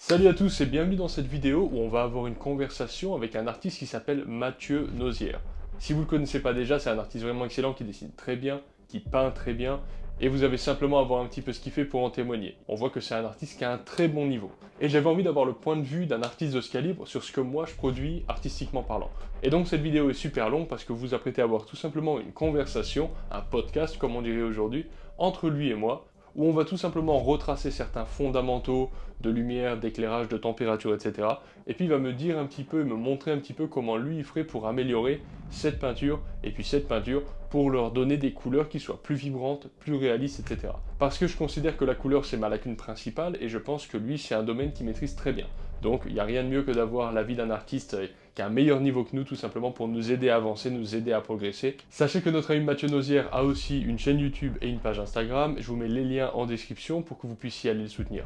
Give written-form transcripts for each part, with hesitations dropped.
Salut à tous et bienvenue dans cette vidéo où on va avoir une conversation avec un artiste qui s'appelle Mathieu Nozières. Si vous ne le connaissez pas déjà, c'est un artiste vraiment excellent qui dessine très bien, qui peint très bien et vous avez simplement à voir un petit peu ce qu'il fait pour en témoigner. On voit que c'est un artiste qui a un très bon niveau. Et j'avais envie d'avoir le point de vue d'un artiste de ce calibre sur ce que moi je produis artistiquement parlant. Et donc cette vidéo est super longue parce que vous vous apprêtez à avoir tout simplement une conversation, un podcast comme on dirait aujourd'hui, entre lui et moi, où on va tout simplement retracer certains fondamentaux de lumière, d'éclairage, de température, etc. Et puis il va me dire un petit peu, me montrer un petit peu comment lui il ferait pour améliorer cette peinture et puis cette peinture pour leur donner des couleurs qui soient plus vibrantes, plus réalistes, etc. Parce que je considère que la couleur c'est ma lacune principale et je pense que lui c'est un domaine qu'il maîtrise très bien. Donc il n'y a rien de mieux que d'avoir l'avis d'un artiste qui a un meilleur niveau que nous tout simplement pour nous aider à avancer, nous aider à progresser. Sachez que notre ami Mathieu Nozières a aussi une chaîne YouTube et une page Instagram. Je vous mets les liens en description pour que vous puissiez aller le soutenir.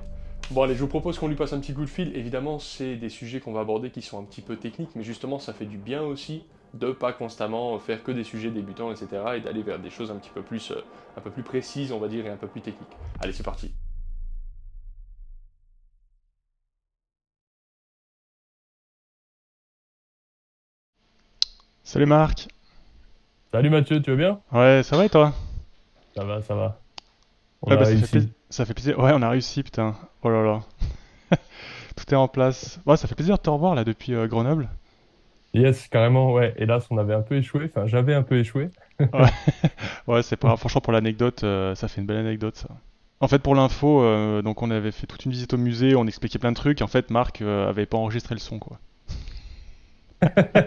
Bon allez, je vous propose qu'on lui passe un petit coup de fil. Évidemment, c'est des sujets qu'on va aborder qui sont un petit peu techniques, mais justement ça fait du bien aussi de pas constamment faire que des sujets débutants, etc. et d'aller vers des choses un petit peu plus, précises, on va dire, et un peu plus techniques. Allez, c'est parti. Salut Marc. Salut Mathieu, tu vas bien? Ouais, ça va et toi? Ça va, ça va. Ouais, bah, ça fait plaisir. Ouais, on a réussi, putain. Oh là là. Tout est en place. Ouais, ça fait plaisir de te revoir là depuis Grenoble. Yes, carrément, ouais. Hélas, on avait un peu échoué. Enfin, j'avais un peu échoué. Ouais, ouais, c'est pas... Franchement, pour l'anecdote, ça fait une belle anecdote, ça. En fait, pour l'info, donc on avait fait toute une visite au musée, on expliquait plein de trucs. Et en fait, Marc avait pas enregistré le son, quoi.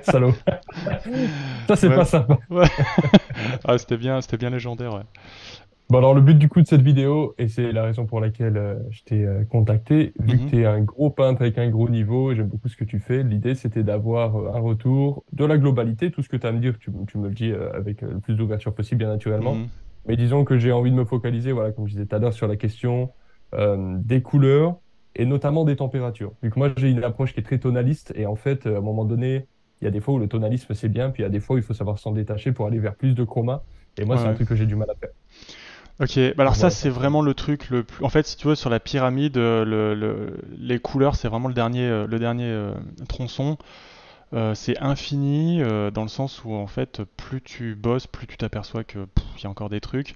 Salaud. Ça, c'est ouais. Pas sympa. Ouais. Ah, c'était bien légendaire, ouais. Bon, alors le but du coup de cette vidéo, et c'est la raison pour laquelle je t'ai contacté, vu que tu es un gros peintre avec un gros niveau, et j'aime beaucoup ce que tu fais, l'idée c'était d'avoir un retour de la globalité, tout ce que tu as à me dire, tu me le dis avec le plus d'ouverture possible, bien naturellement. Mais disons que j'ai envie de me focaliser, voilà, comme je disais tout à l'heure, sur la question des couleurs, et notamment des températures. Vu que moi j'ai une approche qui est très tonaliste, et en fait, à un moment donné, il y a des fois où le tonalisme c'est bien, puis il y a des fois où il faut savoir s'en détacher pour aller vers plus de chroma, et moi c'est un truc que j'ai du mal à faire. Ok, bah alors ça c'est vraiment le truc le plus... En fait, si tu veux, sur la pyramide, les couleurs c'est vraiment le dernier tronçon. C'est infini dans le sens où en fait plus tu bosses, plus tu t'aperçois que il y a encore des trucs.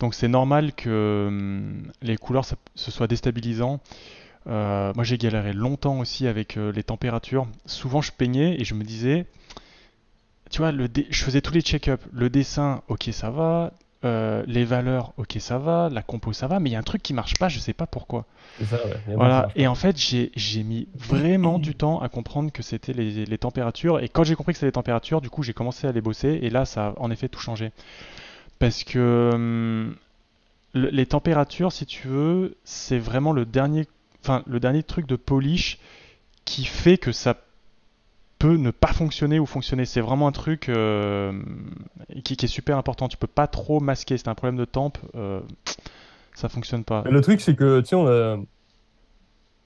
Donc c'est normal que les couleurs se soient déstabilisant. Moi j'ai galéré longtemps aussi avec les températures. Souvent je peignais et je me disais, tu vois, je faisais tous les check-up, le dessin, ok ça va. Les valeurs, ok ça va, la compo ça va, mais il y a un truc qui marche pas, je sais pas pourquoi. Ça, ouais. Voilà. Et en fait j'ai mis vraiment du temps à comprendre que c'était les températures, et quand j'ai compris que c'était les températures, du coup j'ai commencé à les bosser, et là ça a en effet tout changé. Parce que les températures, si tu veux, c'est vraiment le dernier truc de polish qui fait que ça peut ne pas fonctionner ou fonctionner. C'est vraiment un truc qui est super important. Tu peux pas trop masquer. C'est un problème de temp. Ça fonctionne pas. Mais le truc, c'est que tu sais,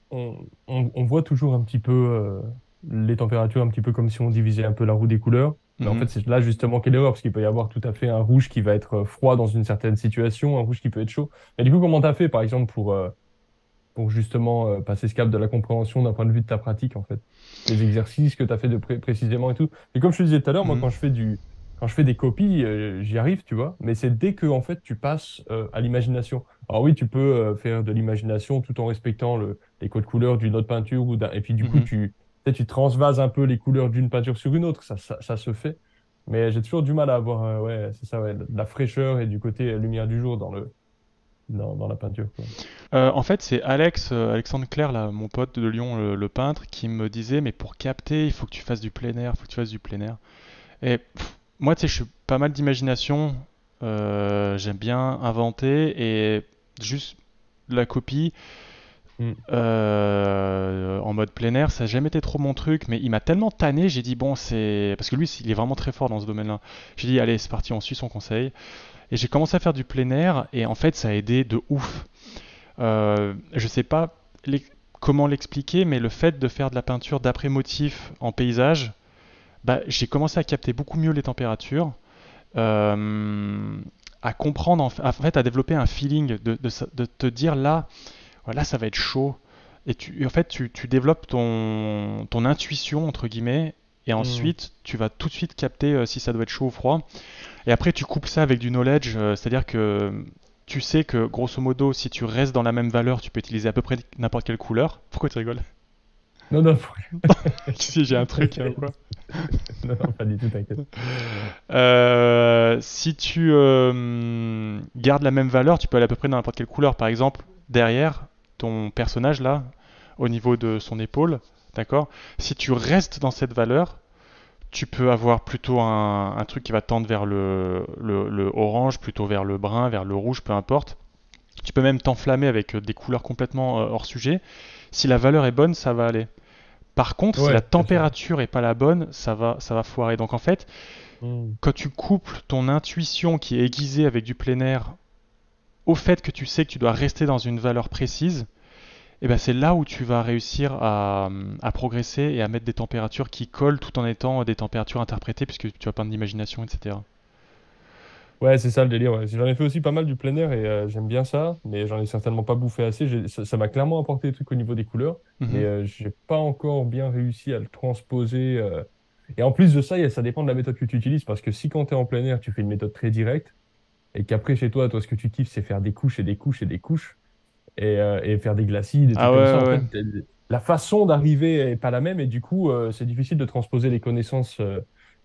on voit toujours un petit peu les températures, un petit peu comme si on divisait un peu la roue des couleurs. Mais en fait, c'est là justement quelle erreur, parce qu'il peut y avoir tout à fait un rouge qui va être froid dans une certaine situation, un rouge qui peut être chaud. Mais du coup, comment t'as fait, par exemple, pour justement passer ce cap de la compréhension d'un point de vue de ta pratique, en fait, les exercices que tu as fait de précisément et tout. Et comme je te disais tout à l'heure, moi quand je fais des copies, j'y arrive, tu vois, mais c'est dès que en fait tu passes à l'imagination. Alors oui, tu peux faire de l'imagination tout en respectant les codes couleurs d'une autre peinture ou d'un, et puis du coup tu transvases un peu les couleurs d'une peinture sur une autre, ça se fait. Mais j'ai toujours du mal à avoir la fraîcheur et du côté lumière du jour dans la peinture, quoi. En fait, c'est Alexandre Claire, là, mon pote de Lyon, le peintre, qui me disait, mais pour capter, il faut que tu fasses du plein air, Et moi, tu sais, je suis pas mal d'imagination, j'aime bien inventer, et juste la copie en mode plein air, ça n'a jamais été trop mon truc, mais il m'a tellement tanné, j'ai dit, bon, c'est... Parce que lui, il est vraiment très fort dans ce domaine-là. J'ai dit, allez, c'est parti, on suit son conseil. Et j'ai commencé à faire du plein air et en fait ça a aidé de ouf. Je sais pas comment l'expliquer, mais le fait de faire de la peinture d'après motif en paysage, bah, j'ai commencé à capter beaucoup mieux les températures, à comprendre, en fait à développer un feeling, de te dire là, voilà, ça va être chaud, Et en fait, tu développes ton intuition, entre guillemets, et ensuite, tu vas tout de suite capter si ça doit être chaud ou froid. Et après, tu couples ça avec du knowledge, c'est-à-dire que tu sais que, grosso modo, si tu restes dans la même valeur, tu peux utiliser à peu près n'importe quelle couleur. Pourquoi tu rigoles? Non. Si j'ai un truc, hein, quoi. Non, pas du tout, t'inquiète. Si tu gardes la même valeur, tu peux aller à peu près dans n'importe quelle couleur. Par exemple, derrière ton personnage, là, au niveau de son épaule, d'accord? Si tu restes dans cette valeur, tu peux avoir plutôt un truc qui va tendre vers le orange, plutôt vers le brun, vers le rouge, peu importe. Tu peux même t'enflammer avec des couleurs complètement hors sujet. Si la valeur est bonne, ça va aller. Par contre, si la température n'est pas la bonne, ça va foirer. Donc en fait, quand tu couples ton intuition qui est aiguisée avec du plein air au fait que tu sais que tu dois rester dans une valeur précise, eh ben, c'est là où tu vas réussir à progresser et à mettre des températures qui collent tout en étant des températures interprétées puisque tu as plein d'imagination, etc. Ouais, c'est ça le délire. Ouais. J'en ai fait aussi pas mal du plein air et j'aime bien ça, mais j'en ai certainement pas bouffé assez. Ça m'a clairement apporté des trucs au niveau des couleurs, mais j'ai pas encore bien réussi à le transposer. Et en plus de ça, ça dépend de la méthode que tu utilises, parce que si quand tu es en plein air, tu fais une méthode très directe, et qu'après chez toi, ce que tu kiffes, c'est faire des couches et des couches et des couches, et faire des glacis, des trucs comme ça. Ouais. En fait, la façon d'arriver est pas la même, et du coup, c'est difficile de transposer les connaissances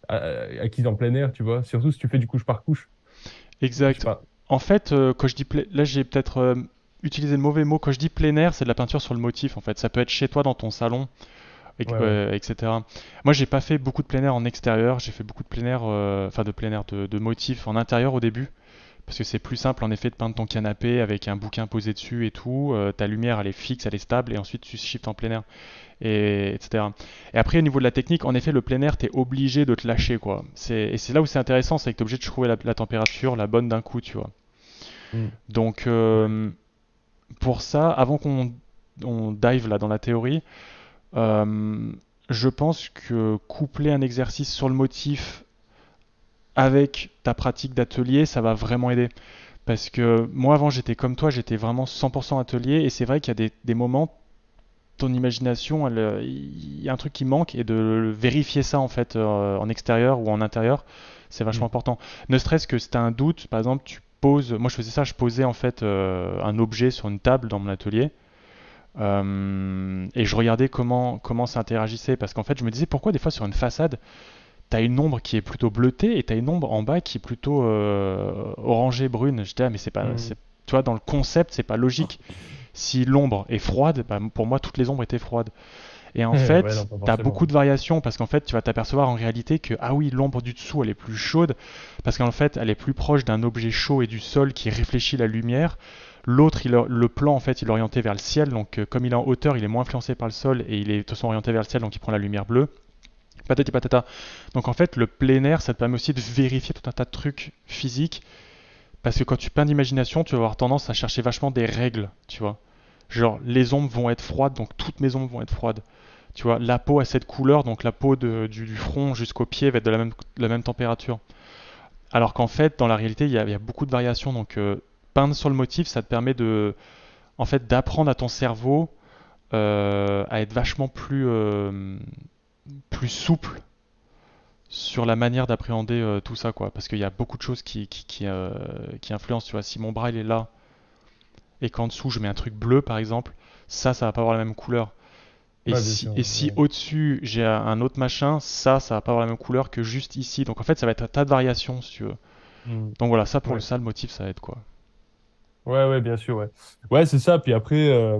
acquises en plein air, tu vois, surtout si tu fais du couche par couche. Exact. En fait, quand je dis là, j'ai peut-être utilisé le mauvais mot. Quand je dis plein air, c'est de la peinture sur le motif. En fait, ça peut être chez toi, dans ton salon, etc. Moi, j'ai pas fait beaucoup de plein air en extérieur. J'ai fait beaucoup de plein air, de motifs en intérieur au début, parce que c'est plus simple en effet de peindre ton canapé avec un bouquin posé dessus et tout. Ta lumière, elle est fixe, elle est stable, et ensuite tu shiftes en plein air, etc. Et après, au niveau de la technique, en effet, le plein air, t'es obligé de te lâcher, quoi. C'est là où c'est intéressant, c'est que t'es obligé de trouver la température, la bonne d'un coup, tu vois. Donc, pour ça, avant qu'on dive là dans la théorie, je pense que coupler un exercice sur le motif avec ta pratique d'atelier, ça va vraiment aider. Parce que moi, avant, j'étais comme toi, j'étais vraiment 100% atelier, et c'est vrai qu'il y a des moments, ton imagination, il y a un truc qui manque, et de vérifier ça en fait en extérieur ou en intérieur, c'est vachement important. Ne serait-ce que si tu as un doute, par exemple, tu poses, moi je faisais ça, je posais en fait un objet sur une table dans mon atelier, et je regardais comment ça interagissait, parce qu'en fait je me disais pourquoi des fois sur une façade, t'as une ombre qui est plutôt bleutée et t'as une ombre en bas qui est plutôt orangée, brune. Je disais, mais c'est pas, tu vois, dans le concept, c'est pas logique. Si l'ombre est froide, bah, pour moi, toutes les ombres étaient froides. Et en fait, t'as beaucoup de variations parce qu'en fait, tu vas t'apercevoir en réalité que, ah oui, l'ombre du dessous, elle est plus chaude parce qu'en fait, elle est plus proche d'un objet chaud et du sol qui réfléchit la lumière. L'autre, le plan, en fait, il est orienté vers le ciel. Donc, comme il est en hauteur, il est moins influencé par le sol et il est de toute façon orienté vers le ciel, donc il prend la lumière bleue. Patati patata. Donc en fait, le plein air, ça te permet aussi de vérifier tout un tas de trucs physiques. Parce que quand tu peins d'imagination, tu vas avoir tendance à chercher vachement des règles, tu vois. Genre, les ombres vont être froides, donc toutes mes ombres vont être froides. Tu vois, la peau a cette couleur, donc la peau du front jusqu'aux pieds va être de la même température. Alors qu'en fait, dans la réalité, il y a beaucoup de variations. Donc, peindre sur le motif, ça te permet d'apprendre à ton cerveau à être vachement plus souple sur la manière d'appréhender tout ça, quoi, parce qu'il y a beaucoup de choses qui influencent, tu vois. Si mon bras il est là et qu'en dessous je mets un truc bleu par exemple, ça va pas avoir la même couleur, et si au-dessus j'ai un autre machin, ça va pas avoir la même couleur que juste ici. Donc en fait ça va être un tas de variations si tu veux. Donc voilà, ça pour le motif, ça aide, quoi. Ouais bien sûr, ouais c'est ça. Puis après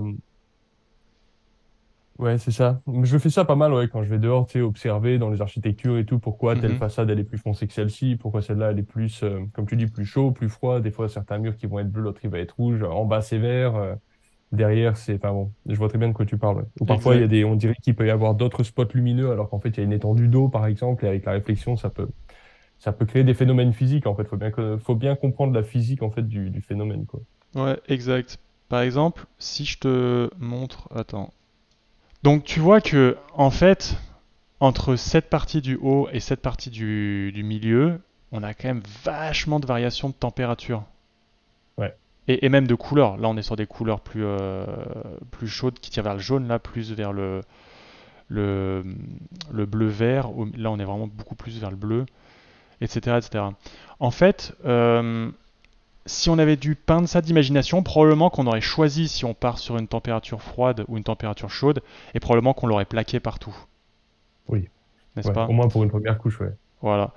ouais, c'est ça. Je fais ça pas mal, quand je vais dehors, tu sais, observer dans les architectures et tout, pourquoi telle façade, elle est plus foncée que celle-ci, pourquoi celle-là, elle est plus, comme tu dis, plus chaud, plus froid. Des fois, certains murs qui vont être bleus, l'autre, il va être rouge. En bas, c'est vert. Derrière, c'est... Enfin bon, je vois très bien de quoi tu parles. Ouais. Ou parfois, il y a on dirait qu'il peut y avoir d'autres spots lumineux, alors qu'en fait, il y a une étendue d'eau, par exemple, et avec la réflexion, ça peut créer des phénomènes physiques, en fait. Faut bien comprendre la physique, en fait, du phénomène, quoi. Ouais, exact. Par exemple, si je te montre... Attends... Donc tu vois que, en fait, entre cette partie du haut et cette partie du milieu, on a quand même vachement de variations de température. Ouais. et même de couleurs. Là, on est sur des couleurs plus chaudes qui tirent vers le jaune, là plus vers le bleu-vert. Là, on est vraiment beaucoup plus vers le bleu, etc. etc. En fait, si on avait dû peindre ça d'imagination, probablement qu'on aurait choisi si on part sur une température froide ou une température chaude, et probablement qu'on l'aurait plaqué partout. Oui. N'est-ce pas ? Au moins pour une première couche, ouais. Voilà.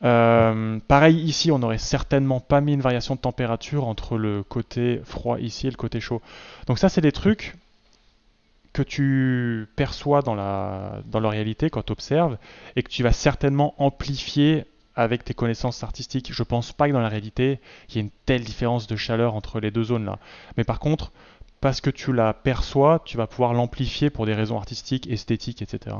Pareil ici, on n'aurait certainement pas mis une variation de température entre le côté froid ici et le côté chaud. Donc ça, c'est des trucs que tu perçois dans la réalité quand tu observes et que tu vas certainement amplifier avec tes connaissances artistiques. Je pense pas que dans la réalité, il y ait une telle différence de chaleur entre les deux zones-là. Mais par contre, parce que tu la perçois, tu vas pouvoir l'amplifier pour des raisons artistiques, esthétiques, etc.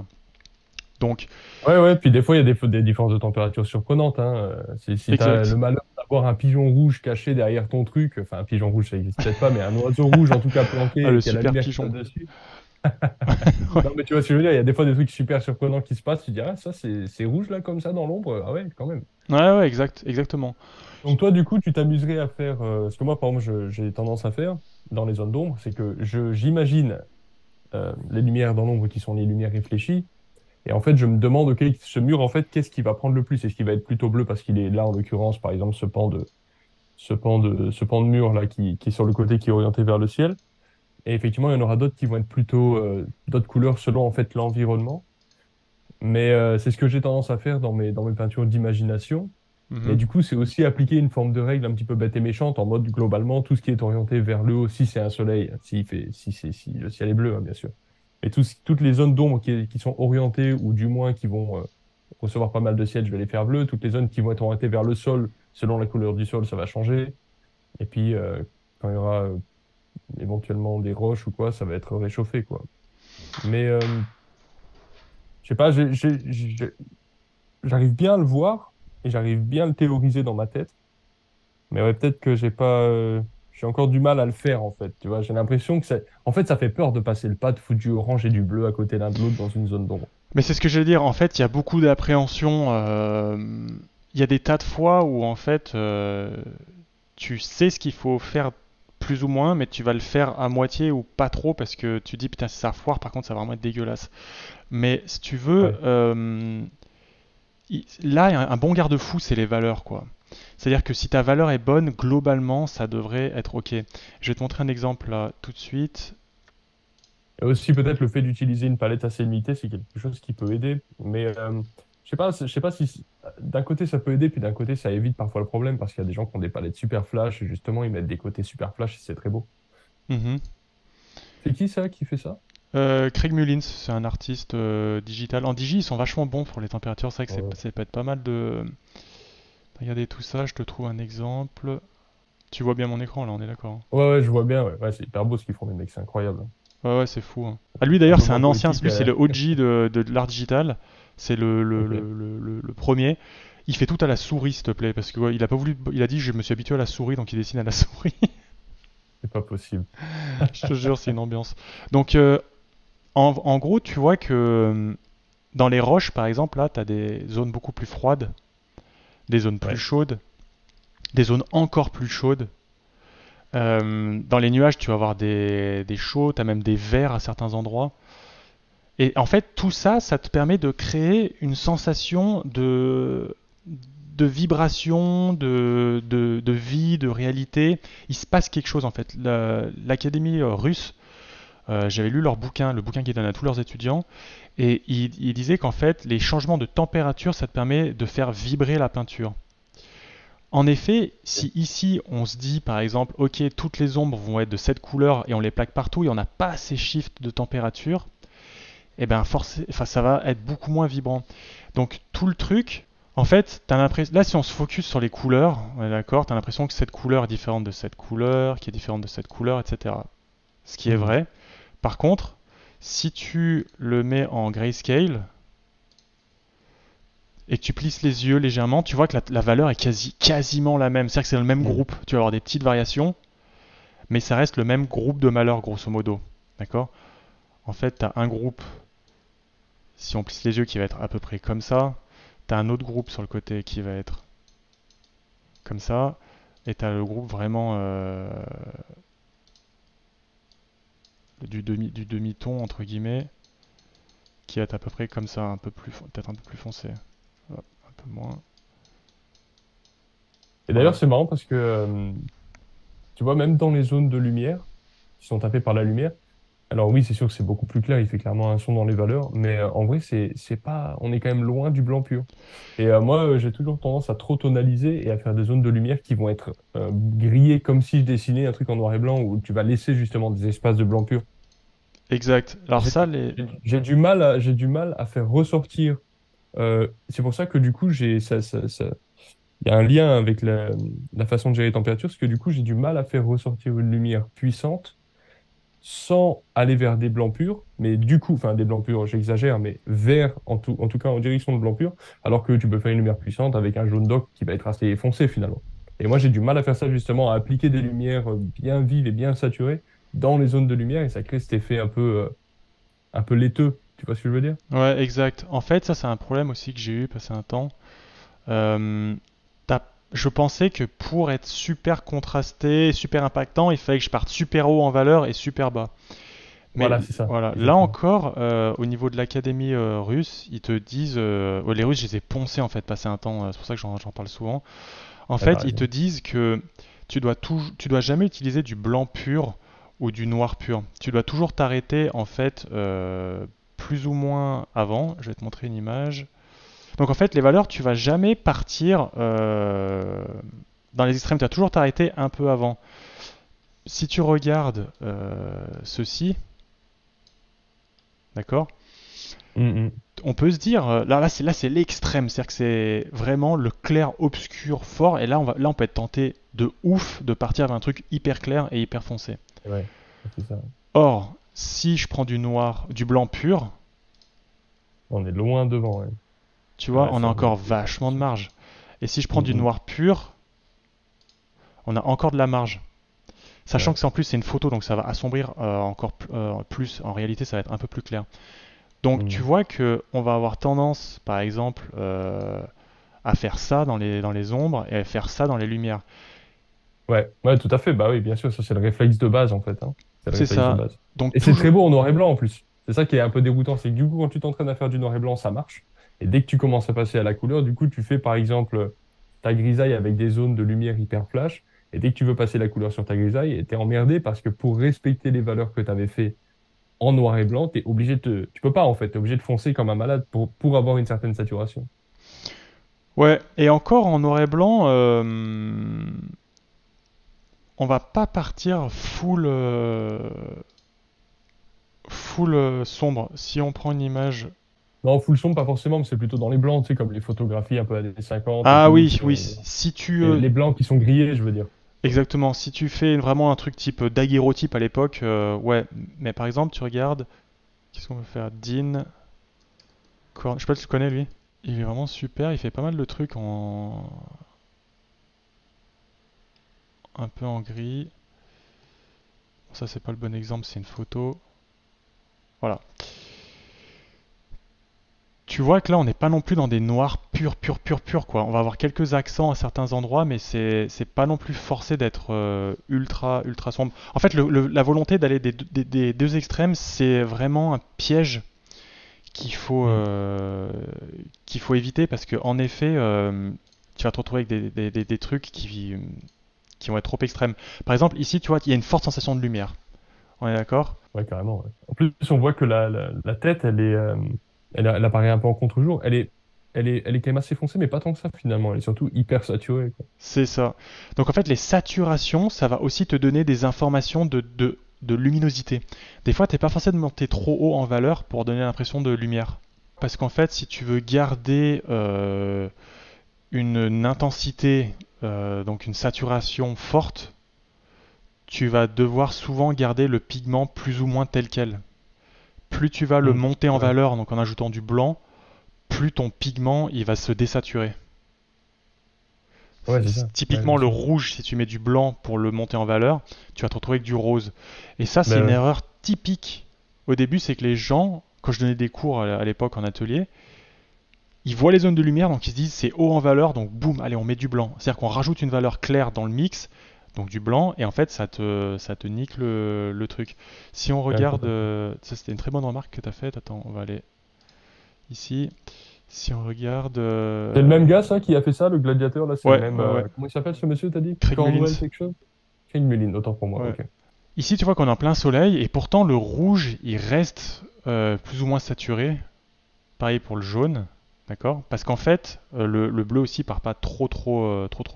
Donc... Ouais, puis des fois, il y a des différences de température surprenantes. Hein. Si tu as le malheur d'avoir un pigeon rouge caché derrière ton truc, enfin un pigeon rouge, ça n'existe peut-être pas, mais un oiseau rouge en tout cas planqué, ah, le super la lumière pigeon dessus. Ouais. Non, mais tu vois ce que je veux dire, il y a des fois des trucs super surprenants qui se passent, tu te dis ah ça c'est rouge là comme ça dans l'ombre, ah ouais quand même. Ouais, exactement. Donc toi du coup tu t'amuserais à faire, ce que moi par exemple j'ai tendance à faire dans les zones d'ombre, c'est que j'imagine les lumières dans l'ombre qui sont les lumières réfléchies, et en fait je me demande ok ce mur en fait qu'est-ce qui va prendre le plus, est-ce qu'il va être plutôt bleu parce qu'il est là en l'occurrence par exemple ce pan de mur là qui est sur le côté qui est orienté vers le ciel. Et effectivement, il y en aura d'autres qui vont être plutôt d'autres couleurs selon en fait l'environnement. Mais c'est ce que j'ai tendance à faire dans mes peintures d'imagination. Mmh. Et du coup, c'est aussi appliquer une forme de règle un petit peu bête et méchante, en mode globalement, tout ce qui est orienté vers le haut, si c'est un soleil, si le ciel est bleu, hein, bien sûr. Mais toutes les zones d'ombre qui sont orientées, ou du moins qui vont recevoir pas mal de ciel, je vais les faire bleu. Toutes les zones qui vont être orientées vers le sol, selon la couleur du sol, ça va changer. Et puis, quand il y aura... éventuellement des roches ou quoi, ça va être réchauffé quoi. Mais je sais pas, j'arrive bien à le voir et j'arrive bien à le théoriser dans ma tête, mais ouais, peut-être que j'ai encore du mal à le faire en fait, tu vois. J'ai l'impression que ça fait peur de passer le pas, de foutre du orange et du bleu à côté l'un de l'autre dans une zone d'ombre. Mais c'est ce que je veux dire, en fait il y a beaucoup d'appréhension, il y a des tas de fois où en fait tu sais ce qu'il faut faire plus ou moins, mais tu vas le faire à moitié ou pas trop parce que tu dis putain si ça foire par contre ça va vraiment être dégueulasse. Mais si tu veux, ouais. Là un bon garde-fou c'est les valeurs quoi. C'est-à-dire que si ta valeur est bonne, globalement ça devrait être ok. Je vais te montrer un exemple là tout de suite. Et aussi peut-être le fait d'utiliser une palette assez limitée c'est quelque chose qui peut aider, mais je sais pas si d'un côté ça peut aider, puis d'un côté ça évite parfois le problème parce qu'il y a des gens qui ont des palettes super flash et justement ils mettent des côtés super flash et c'est très beau. Mm-hmm. C'est qui ça qui fait ça? Craig Mullins, c'est un artiste digital. En digi, ils sont vachement bons pour les températures, c'est vrai que ça peut être pas mal de. Regardez tout ça, je te trouve un exemple. Tu vois bien mon écran là, on est d'accord? Ouais, je vois bien, ouais, c'est hyper beau ce qu'ils font, les mecs, c'est incroyable. Ouais, c'est fou. Hein. Ah, lui d'ailleurs, c'est un ancien, c'est le OG de l'art digital. C'est le premier. Il fait tout à la souris, s'il te plaît, parce que ouais, il a pas voulu. Il a dit je me suis habitué à la souris, donc il dessine à la souris. C'est pas possible. Je te jure, c'est une ambiance. Donc, en gros, tu vois que dans les roches, par exemple, là, t'as des zones beaucoup plus froides, des zones plus chaudes, des zones encore plus chaudes. Dans les nuages, tu vas avoir des chauds, t'as même des verts à certains endroits. Et en fait, tout ça, ça te permet de créer une sensation de vibration, de vie, de réalité. Il se passe quelque chose, en fait. L'académie russe, j'avais lu leur bouquin, le bouquin qu'ils donnent à tous leurs étudiants, et ils disaient qu'en fait, les changements de température, ça te permet de faire vibrer la peinture. En effet, si ici, on se dit, par exemple, « Ok, toutes les ombres vont être de cette couleur et on les plaque partout et on n'a pas ces shifts de température », eh ben ça va être beaucoup moins vibrant. Donc tout le truc, en fait, t'as l'impression, là si on se focus sur les couleurs, on est d'accord, t'as l'impression que cette couleur est différente de cette couleur, qui est différente de cette couleur, etc. Ce qui est vrai. Par contre, si tu le mets en grayscale et que tu plisses les yeux légèrement, tu vois que la valeur est quasiment la même. C'est-à-dire que c'est le même groupe. Tu vas avoir des petites variations, mais ça reste le même groupe de malheurs, grosso modo. D'accord ? En fait, t'as un groupe... Si on plisse les yeux, qui va être à peu près comme ça. Tu as un autre groupe sur le côté qui va être comme ça. Et tu as le groupe vraiment du demi-ton entre guillemets, qui est à peu près comme ça, un peu plus, peut-être un peu plus foncé, hop, un peu moins. Et d'ailleurs c'est marrant parce que tu vois, même dans les zones de lumière qui sont tapées par la lumière, alors oui c'est sûr que c'est beaucoup plus clair, il fait clairement un son dans les valeurs, mais en vrai c'est pas, on est quand même loin du blanc pur. Et moi j'ai toujours tendance à trop tonaliser et à faire des zones de lumière qui vont être grillées, comme si je dessinais un truc en noir et blanc, où tu vas laisser justement des espaces de blanc pur. Exact. Alors ça, j'ai du mal à faire ressortir. C'est pour ça que du coup j'ai il y a un lien avec la façon de gérer les températures, parce que du coup j'ai du mal à faire ressortir une lumière puissante sans aller vers des blancs purs, mais du coup, enfin des blancs purs, j'exagère, mais vers, en tout cas en direction de blancs purs, alors que tu peux faire une lumière puissante avec un jaune d'ocre qui va être assez foncé finalement. Et moi j'ai du mal à faire ça justement, à appliquer des lumières bien vives et bien saturées dans les zones de lumière, et ça crée cet effet un peu laiteux, tu vois ce que je veux dire? Ouais, exact. En fait, ça c'est un problème aussi que j'ai eu passé un temps. Je pensais que pour être super contrasté, super impactant, il fallait que je parte super haut en valeur et super bas. Mais voilà, c'est ça. Voilà. Là encore, au niveau de l'académie russe, ils te disent... les Russes, je les ai poncés en fait, passer un temps, c'est pour ça que j'en parle souvent. En fait, ils te disent que tu dois jamais utiliser du blanc pur ou du noir pur. Tu dois toujours t'arrêter en fait plus ou moins avant. Je vais te montrer une image. Donc en fait, les valeurs, tu vas jamais partir dans les extrêmes, tu vas toujours t'arrêter un peu avant. Si tu regardes ceci, d'accord, on peut se dire, là c'est l'extrême, c'est-à-dire que c'est vraiment le clair, obscur, fort, et là on peut être tenté de ouf de partir vers un truc hyper clair et hyper foncé. Ouais, c'est ça. Or, si je prends du blanc pur, on est loin devant, ouais. Tu vois, ouais, on a encore vachement de marge. Et si je prends du noir pur, on a encore de la marge. Sachant que c'est en plus c'est une photo, donc ça va assombrir encore plus. En réalité, ça va être un peu plus clair. Donc tu vois que on va avoir tendance, par exemple, à faire ça dans les ombres et à faire ça dans les lumières. Ouais, tout à fait. Bah oui, bien sûr, ça c'est le réflexe de base en fait. Hein. C'est ça. De base. Donc, et c'est très beau en noir et blanc en plus. C'est ça qui est un peu dégoûtant, c'est que du coup quand tu t'entraînes à faire du noir et blanc, ça marche. Et dès que tu commences à passer à la couleur, du coup, tu fais par exemple ta grisaille avec des zones de lumière hyper flash. Et dès que tu veux passer la couleur sur ta grisaille, t'es emmerdé parce que pour respecter les valeurs que tu avais fait en noir et blanc, t'es obligé de... Tu peux pas en fait, t'es obligé de foncer comme un malade pour avoir une certaine saturation. Ouais, et encore en noir et blanc, on va pas partir full sombre. Si on prend une image... Non, full sombre, pas forcément, mais c'est plutôt dans les blancs, tu sais, comme les photographies un peu années 50. Ah oui, oui. Si tu les blancs qui sont grillés, je veux dire. Exactement. Si tu fais vraiment un truc type daguerreotype à l'époque, ouais. Mais par exemple, tu regardes... Qu'est-ce qu'on peut faire? Dean... Je sais pas si tu connais, lui. Il est vraiment super. Il fait pas mal de trucs en... Un peu en gris. Bon, ça, c'est pas le bon exemple, c'est une photo. Voilà. Tu vois que là, on n'est pas non plus dans des noirs purs, quoi. On va avoir quelques accents à certains endroits, mais c'est pas non plus forcé d'être ultra sombre. En fait, la volonté d'aller des deux extrêmes, c'est vraiment un piège qu'il faut éviter, parce que en effet, tu vas te retrouver avec des trucs qui vont être trop extrêmes. Par exemple, ici, tu vois, il y a une forte sensation de lumière. On est d'accord? Ouais, carrément. Ouais. En plus, on voit que la tête, elle est... Elle apparaît un peu en contre-jour. Elle est quand même assez foncée, mais pas tant que ça finalement. Elle est surtout hyper saturée, quoi. C'est ça. Donc en fait, les saturations, ça va aussi te donner des informations de luminosité. Des fois, t'es pas forcé de monter trop haut en valeur pour donner l'impression de lumière. Parce qu'en fait, si tu veux garder une intensité, donc une saturation forte, tu vas devoir souvent garder le pigment plus ou moins tel quel. Plus tu vas le monter en valeur, donc en ajoutant du blanc, plus ton pigment il va se désaturer. Ouais, c'est ça. Typiquement le rouge, si tu mets du blanc pour le monter en valeur, tu vas te retrouver avec du rose. Et ça, c'est une erreur typique. Au début, c'est que les gens, quand je donnais des cours à l'époque en atelier, Ils voient les zones de lumière, donc ils se disent c'est haut en valeur, donc boum, allez on met du blanc. C'est-à-dire qu'on rajoute une valeur claire dans le mix, donc du blanc, et en fait ça te nique le truc. Si on regarde... ça c'était une très bonne remarque que tu as faite, attends, on va aller ici. Si on regarde... C'est le même gars ça qui a fait ça, le gladiateur là, c'est ouais, le même... Ouais. Comment il s'appelle ce monsieur, t'as dit? Craig Mullins. Craig Mullins, autant pour moi, ouais. Ok. Ici, tu vois qu'on est en plein soleil et pourtant le rouge, il reste plus ou moins saturé. Pareil pour le jaune, d'accord? Parce qu'en fait, le bleu aussi part pas trop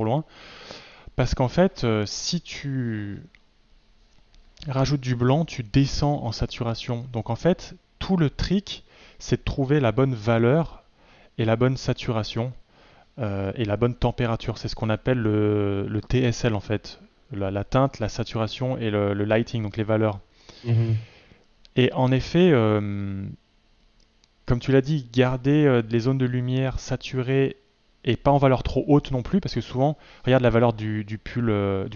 loin. Parce qu'en fait, si tu rajoutes du blanc, tu descends en saturation. Donc en fait, tout le trick, c'est de trouver la bonne valeur et la bonne saturation et la bonne température. C'est ce qu'on appelle le TSL en fait. La teinte, la saturation et le lighting, donc les valeurs. Mmh. Et en effet, comme tu l'as dit, garder les zones de lumière saturées et pas en valeur trop haute non plus, parce que souvent, regarde la valeur du pull, de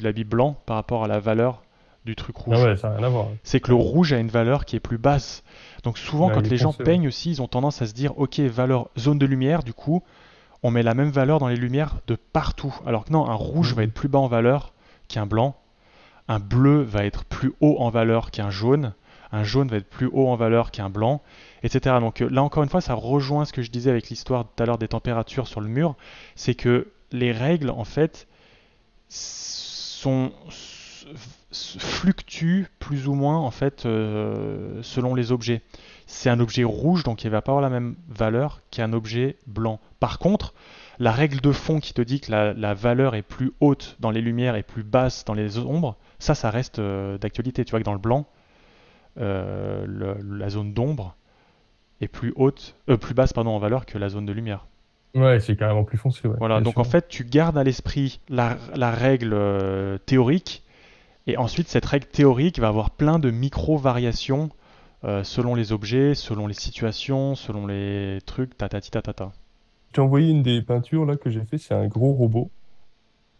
l'habit blanc par rapport à la valeur du truc rouge. Ah ouais, ça n'a rien à voir. C'est que le rouge a une valeur qui est plus basse. Donc souvent, quand les gens peignent aussi, ils ont tendance à se dire, ok, valeur zone de lumière, du coup, on met la même valeur dans les lumières de partout. Alors que non, un rouge va être plus bas en valeur qu'un blanc. Un bleu va être plus haut en valeur qu'un jaune. Un jaune va être plus haut en valeur qu'un blanc, etc. Donc là, encore une fois, ça rejoint ce que je disais avec l'histoire tout à l'heure des températures sur le mur. C'est que les règles, en fait, fluctuent plus ou moins en fait, selon les objets. C'est un objet rouge, donc il ne va pas avoir la même valeur qu'un objet blanc. Par contre, la règle de fond qui te dit que la valeur est plus haute dans les lumières et plus basse dans les ombres, ça reste d'actualité. Tu vois que dans le blanc, la zone d'ombre est plus basse en valeur que la zone de lumière. Ouais, c'est carrément plus foncé. Ouais, voilà, donc sûr. En fait, tu gardes à l'esprit la règle théorique, et ensuite cette règle théorique va avoir plein de micro-variations selon les objets, selon les situations, selon les trucs, tatati. J'ai envoyé une des peintures là que j'ai fait, c'est un gros robot.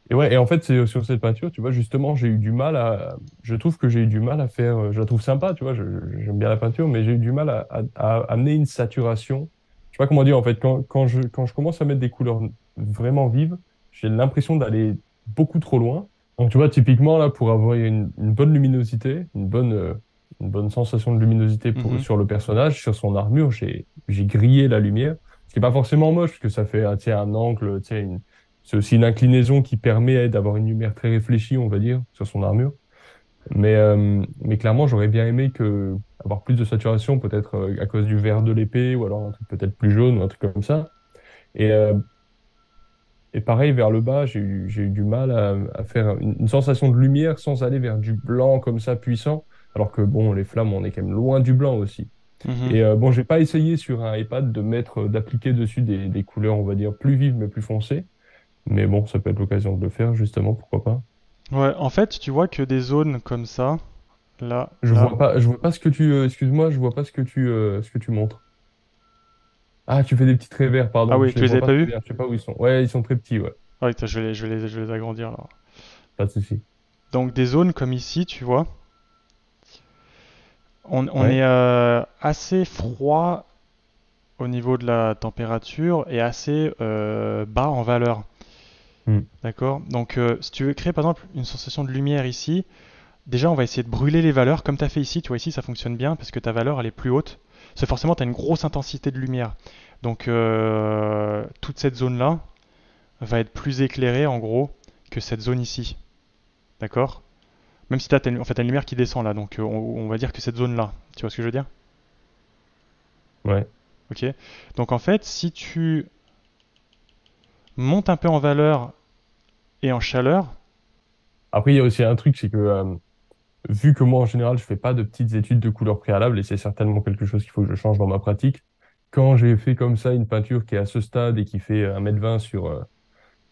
Et ouais, et en fait, c'est sur cette peinture, tu vois, justement, je trouve que j'ai eu du mal à faire, je la trouve sympa, tu vois, j'aime bien la peinture, mais j'ai eu du mal à amener une saturation. Je sais pas comment dire, en fait, quand je commence à mettre des couleurs vraiment vives, j'ai l'impression d'aller beaucoup trop loin. Donc tu vois, typiquement là, pour avoir une bonne luminosité, une bonne sensation de luminosité sur le personnage, sur son armure, j'ai grillé la lumière. Ce qui n'est pas forcément moche, parce que ça fait un angle, c'est aussi une inclinaison qui permet d'avoir une lumière très réfléchie, on va dire, sur son armure. Mais clairement, j'aurais bien aimé avoir plus de saturation, peut-être à cause du vert de l'épée, ou alors un truc peut-être plus jaune, ou un truc comme ça. Et pareil, vers le bas, j'ai eu du mal à faire une sensation de lumière sans aller vers du blanc comme ça, puissant, alors que bon, les flammes, on est quand même loin du blanc aussi. Et bon, j'ai pas essayé sur un iPad d'appliquer dessus des couleurs, on va dire, plus vives mais plus foncées. Mais bon, ça peut être l'occasion de le faire, justement, pourquoi pas. Ouais, en fait, tu vois que des zones comme ça, là... Je vois pas ce que tu... excuse-moi, je vois pas ce que tu montres. Ah, tu fais des petits traits verts, pardon. Ah oui, tu les avais pas vus? Je sais pas où ils sont. Ouais, ils sont très petits, ouais. Ah, je vais les agrandir, là. Pas de souci. Donc, des zones comme ici, tu vois. On est assez froid au niveau de la température et assez bas en valeur. D'accord? Donc, si tu veux créer par exemple une sensation de lumière ici, déjà on va essayer de brûler les valeurs comme tu as fait ici. Tu vois, ici ça fonctionne bien parce que ta valeur elle est plus haute. Parce que forcément tu as une grosse intensité de lumière. Donc, toute cette zone là va être plus éclairée en gros que cette zone ici. D'accord? Même si t'as une lumière qui descend là, donc on va dire que cette zone là, tu vois ce que je veux dire? Ouais. Ok. Donc en fait, si tu montes un peu en valeur et en chaleur... Après, il y a aussi un truc, c'est que vu que moi en général, je fais pas de petites études de couleurs préalables, et c'est certainement quelque chose qu'il faut que je change dans ma pratique, quand j'ai fait comme ça une peinture qui est à ce stade et qui fait 1m20 sur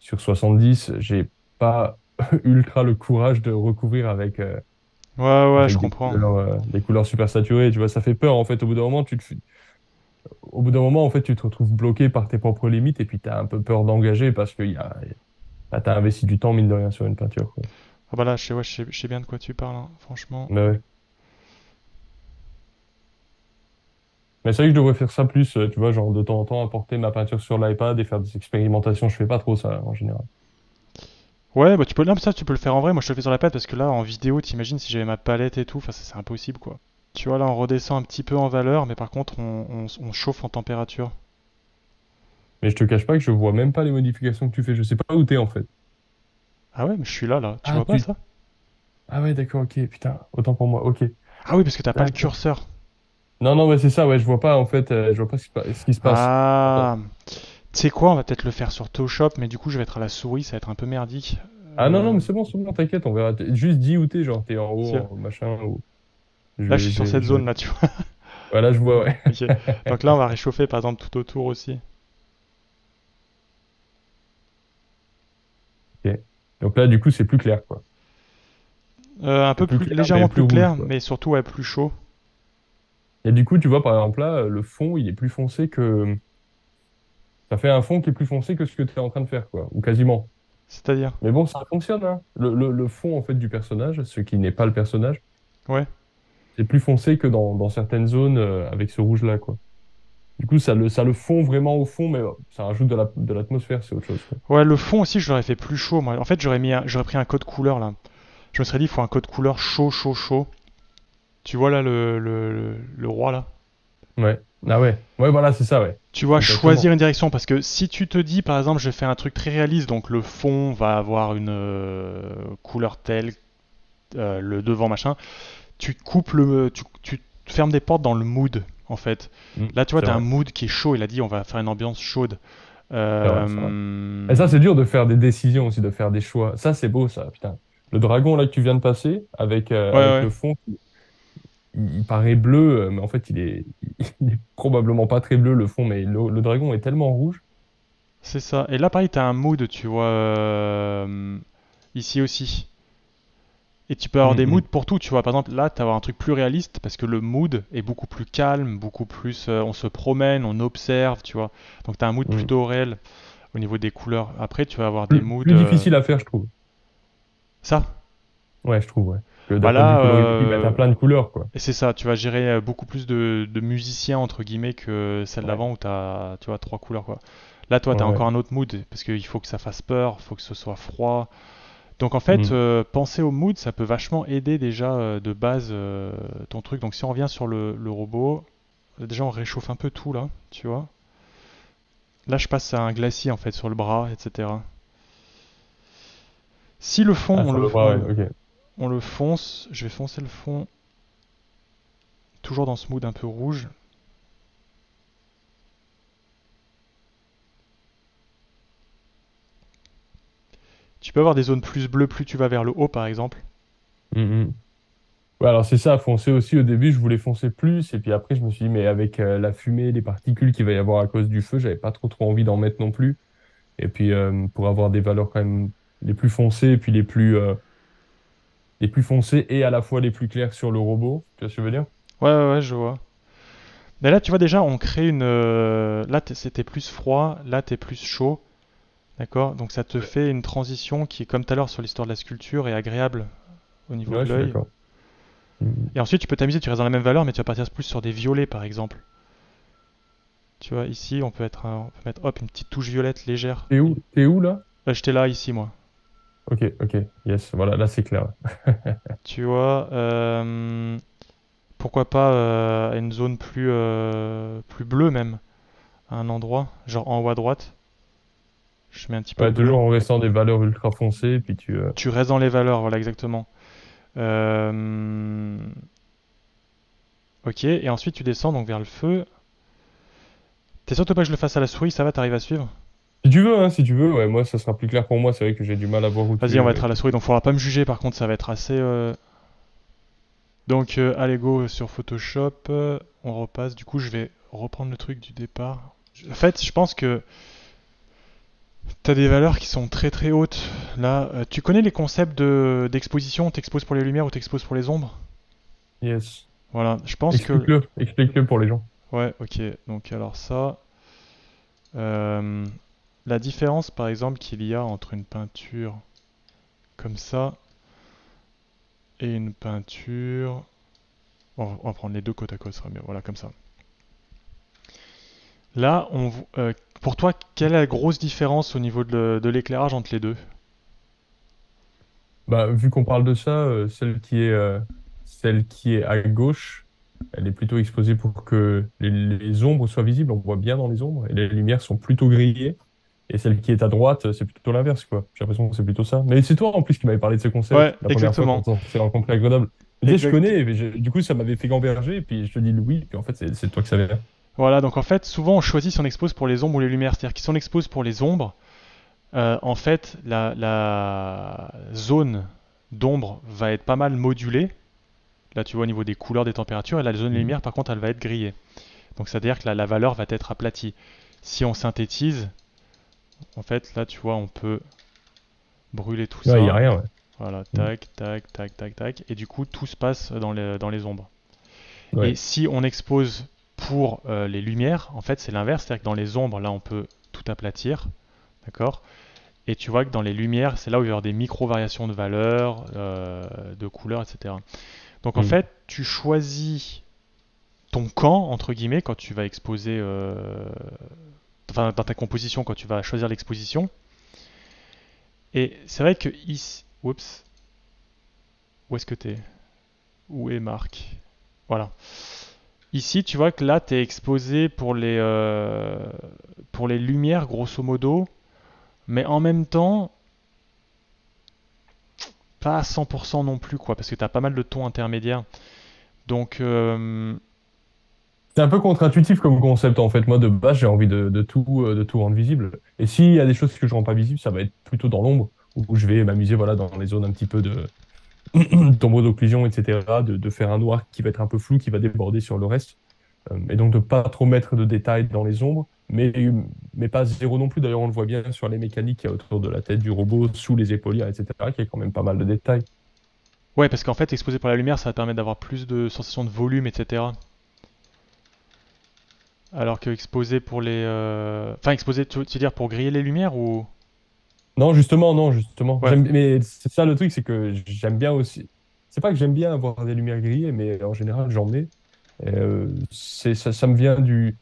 70, j'ai pas... ultra le courage de recouvrir avec avec je comprends des couleurs super saturées, tu vois, ça fait peur en fait. Au bout d'un moment en fait tu te retrouves bloqué par tes propres limites et puis t'as un peu peur d'engager parce que t'as investi du temps mine de rien sur une peinture, quoi. Ah bah là je sais bien de quoi tu parles, hein, franchement. Mais ouais. Mais c'est vrai que je devrais faire ça plus, tu vois, genre de temps en temps, apporter ma peinture sur l'iPad et faire des expérimentations. Je fais pas trop ça en général. Ouais, bah tu peux, non, mais ça, tu peux le faire en vrai. Moi, je te le fais sur l'iPad parce que là, en vidéo, t'imagines si j'avais ma palette et tout, enfin, c'est impossible quoi. Tu vois, là, on redescend un petit peu en valeur, mais par contre, on chauffe en température. Mais je te cache pas que je vois même pas les modifications que tu fais. Je sais pas où t'es en fait. Ah ouais, mais je suis là. Tu vois pas ça? Ah ouais, d'accord, ok, putain, autant pour moi, ok. Ah oui, parce que t'as pas le D'accord. curseur. Non, mais c'est ça, ouais, je vois pas en fait, je vois pas ce qui se passe. Ah, Attends. Tu sais quoi, on va peut-être le faire sur Photoshop, mais du coup, je vais être à la souris, ça va être un peu merdique. Ah non, mais c'est bon, t'inquiète, on verra. Juste dis où t'es, genre t'es en haut, Tiens. Machin, ou... Là, je suis sur cette zone là, tu vois. Voilà, je vois, ouais. Ok. Donc là, on va réchauffer par exemple tout autour aussi. Ok. Donc là, du coup, c'est plus clair, quoi. Un peu plus, clair, légèrement mais plus plus clair, rouge, quoi. mais surtout ouais, plus chaud. Et du coup, tu vois, par exemple, là, le fond, il est plus foncé que... Ça fait un fond qui est plus foncé que ce que tu es en train de faire, quoi. Ou quasiment. C'est-à-dire? Mais bon, ça fonctionne, hein. Le fond, en fait, du personnage, ce qui n'est pas le personnage, Ouais. c'est plus foncé que dans certaines zones avec ce rouge-là, quoi. Du coup, ça le fond vraiment au fond, mais ça rajoute de l'atmosphère, c'est autre chose, quoi. Ouais, le fond aussi, je l'aurais fait plus chaud, moi. En fait, j'aurais pris un code couleur, là. Je me serais dit, il faut un code couleur chaud, chaud, chaud. Tu vois là le roi là. Ouais. Ah ouais. Ouais, voilà, c'est ça, ouais. Tu vois, Exactement. Choisir une direction, parce que si tu te dis, par exemple, je fais un truc très réaliste, donc le fond va avoir une couleur telle, le devant, machin, tu coupes tu fermes des portes dans le mood, en fait. Là, tu vois, C'est t'as un vrai. mood qui est chaud, il a dit, on va faire une ambiance chaude. C'est vrai. Et ça, c'est dur de faire des décisions aussi, de faire des choix. Ça, c'est beau, ça, putain. Le dragon là que tu viens de passer, avec le fond... Il paraît bleu, mais en fait, il est probablement pas très bleu, le fond, mais le dragon est tellement rouge. C'est ça. Et là, pareil, t'as un mood, tu vois, ici aussi. Et tu peux avoir des moods pour tout, tu vois. Par exemple, là, t'as un truc plus réaliste, parce que le mood est beaucoup plus calme, beaucoup plus... on se promène, on observe, tu vois. Donc, t'as un mood plutôt réel au niveau des couleurs. Après, tu vas avoir des moods... Plus difficile à faire, je trouve. Ça? Ouais, je trouve, ouais. Voilà, il met plein de couleurs, quoi. Et c'est ça, tu vas gérer beaucoup plus de musiciens entre guillemets que celle d'avant où t'as, tu vois, trois couleurs, quoi. Là, toi, t'as encore un autre mood parce qu'il faut que ça fasse peur, faut que ce soit froid. Donc en fait, penser au mood, ça peut vachement aider déjà de base ton truc. Donc si on revient sur le robot, déjà on réchauffe un peu tout là, tu vois. Là, je passe à un glacier en fait sur le bras, etc. Si le fond, on le voit. On le fonce, je vais foncer le fond, toujours dans ce mood un peu rouge. Tu peux avoir des zones plus bleues, plus tu vas vers le haut par exemple. Ouais, alors c'est ça, foncer aussi, au début je voulais foncer plus, et puis après je me suis dit mais avec la fumée, les particules qu'il va y avoir à cause du feu, j'avais pas trop envie d'en mettre non plus. Et puis pour avoir des valeurs quand même les plus foncées, et puis les plus foncés et à la fois les plus clairs sur le robot, tu vois ce que je veux dire? Ouais, je vois. Mais là, tu vois déjà, on crée une... Là, c'était plus froid, là, t'es plus chaud, d'accord? Donc ça te fait une transition qui, comme tout à l'heure sur l'histoire de la sculpture, est agréable au niveau de l'œil. Et ensuite, tu peux t'amuser, tu restes dans la même valeur, mais tu vas partir plus sur des violets, par exemple. Tu vois, ici, on peut mettre hop, une petite touche violette légère. T'es où là? J'étais là, ici, moi. Ok, yes, voilà, là c'est clair. Tu vois, pourquoi pas une zone plus bleue même, à un endroit, genre en haut à droite. Je mets un petit peu de bleu. Toujours en restant des valeurs ultra foncées, puis tu restes dans les valeurs, voilà, exactement. Ok, et ensuite tu descends donc vers le feu. T'es surtout pas que je le fasse à la souris, ça va, t'arrives à suivre? Si tu veux, ouais, moi ça sera plus clair pour moi, c'est vrai que j'ai du mal à voir où Vas-y, on va être à la souris, donc faudra pas me juger, par contre ça va être assez... Donc allez, go sur Photoshop, on repasse, du coup je vais reprendre le truc du départ. En fait, je pense que t'as des valeurs qui sont très très hautes. Là, tu connais les concepts d'exposition, t'exposes pour les lumières ou t'exposes pour les ombres? Yes. Voilà, je pense Explique-le pour les gens. Ouais, ok, donc alors ça... La différence, par exemple, qu'il y a entre une peinture comme ça et une peinture... Bon, on va prendre les deux côte à côte, ça sera mieux. Voilà, comme ça. Là, pour toi, quelle est la grosse différence au niveau de l'éclairage entre les deux? Bah, vu qu'on parle de ça, celle qui est à gauche, elle est plutôt exposée pour que les ombres soient visibles. On voit bien dans les ombres et les lumières sont plutôt grillées. Et celle qui est à droite, c'est plutôt l'inverse, quoi. J'ai l'impression que c'est plutôt ça. Mais c'est toi en plus qui m'avais parlé de ce concept. Ouais, la exactement. Première fois qu'on s'est rencontré à Grenoble. Je connais, mais du coup, ça m'avait fait gamberger. Et puis je te dis oui, puis en fait, c'est toi que ça vient. Voilà, donc en fait, souvent on choisit si on expose pour les ombres ou les lumières. C'est-à-dire que si on expose pour les ombres, en fait, la zone d'ombre va être pas mal modulée. Là, tu vois au niveau des couleurs, des températures. Et la zone de lumière, par contre, elle va être grillée. Donc, c'est-à-dire que la valeur va être aplatie. Si on synthétise, en fait, là, tu vois, on peut brûler tout ça. Il n'y a rien, ouais. Voilà, tac, tac, tac, tac, tac. Et du coup, tout se passe dans les ombres. Ouais. Et si on expose pour les lumières, en fait, c'est l'inverse. C'est-à-dire que dans les ombres, là, on peut tout aplatir. D'accord? Et tu vois que dans les lumières, c'est là où il y aura des micro-variations de valeur, de couleur, etc. Donc, en fait, tu choisis ton camp, entre guillemets, quand tu vas exposer... Enfin, dans ta composition, quand tu vas choisir l'exposition. Et c'est vrai que ici... Oups. Où est-ce que t'es? Où est Marc? Voilà. Ici, tu vois que là, t'es exposé pour les lumières, grosso modo. Mais en même temps, pas à 100% non plus, quoi. Parce que t'as pas mal de tons intermédiaires. Donc... C'est un peu contre-intuitif comme concept en fait. Moi de base j'ai envie de tout rendre visible. Et s'il y a des choses que je rends pas visibles, ça va être plutôt dans l'ombre où je vais m'amuser voilà dans les zones un petit peu de d'ombre d'occlusion, etc. De faire un noir qui va être un peu flou, qui va déborder sur le reste. Et donc de pas trop mettre de détails dans les ombres, mais pas zéro non plus. D'ailleurs on le voit bien sur les mécaniques qu'il y a autour de la tête du robot, sous les épaulières, etc. Qu'il y a quand même pas mal de détails. Ouais parce qu'en fait exposé par la lumière ça va permettre d'avoir plus de sensations de volume, etc. Alors que exposé pour les... Enfin, exposé, tu veux dire pour griller les lumières ou... Non, justement. Ouais. Mais c'est ça le truc, c'est que j'aime bien aussi... C'est pas que j'aime bien avoir des lumières grillées, mais en général, j'en ai. Ça me vient du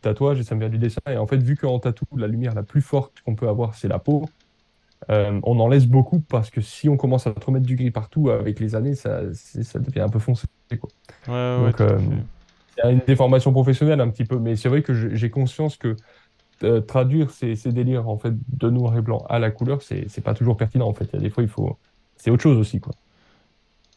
tatouage et ça me vient du dessin. Et en fait, vu qu'en tatou, la lumière la plus forte qu'on peut avoir, c'est la peau, on en laisse beaucoup parce que si on commence à trop mettre du gris partout, avec les années, ça devient un peu foncé, quoi. Ouais, donc, il y a une déformation professionnelle un petit peu, mais c'est vrai que j'ai conscience que traduire ces délires en fait, de noir et blanc à la couleur, c'est pas toujours pertinent en fait. Il y a des fois, c'est autre chose aussi, quoi.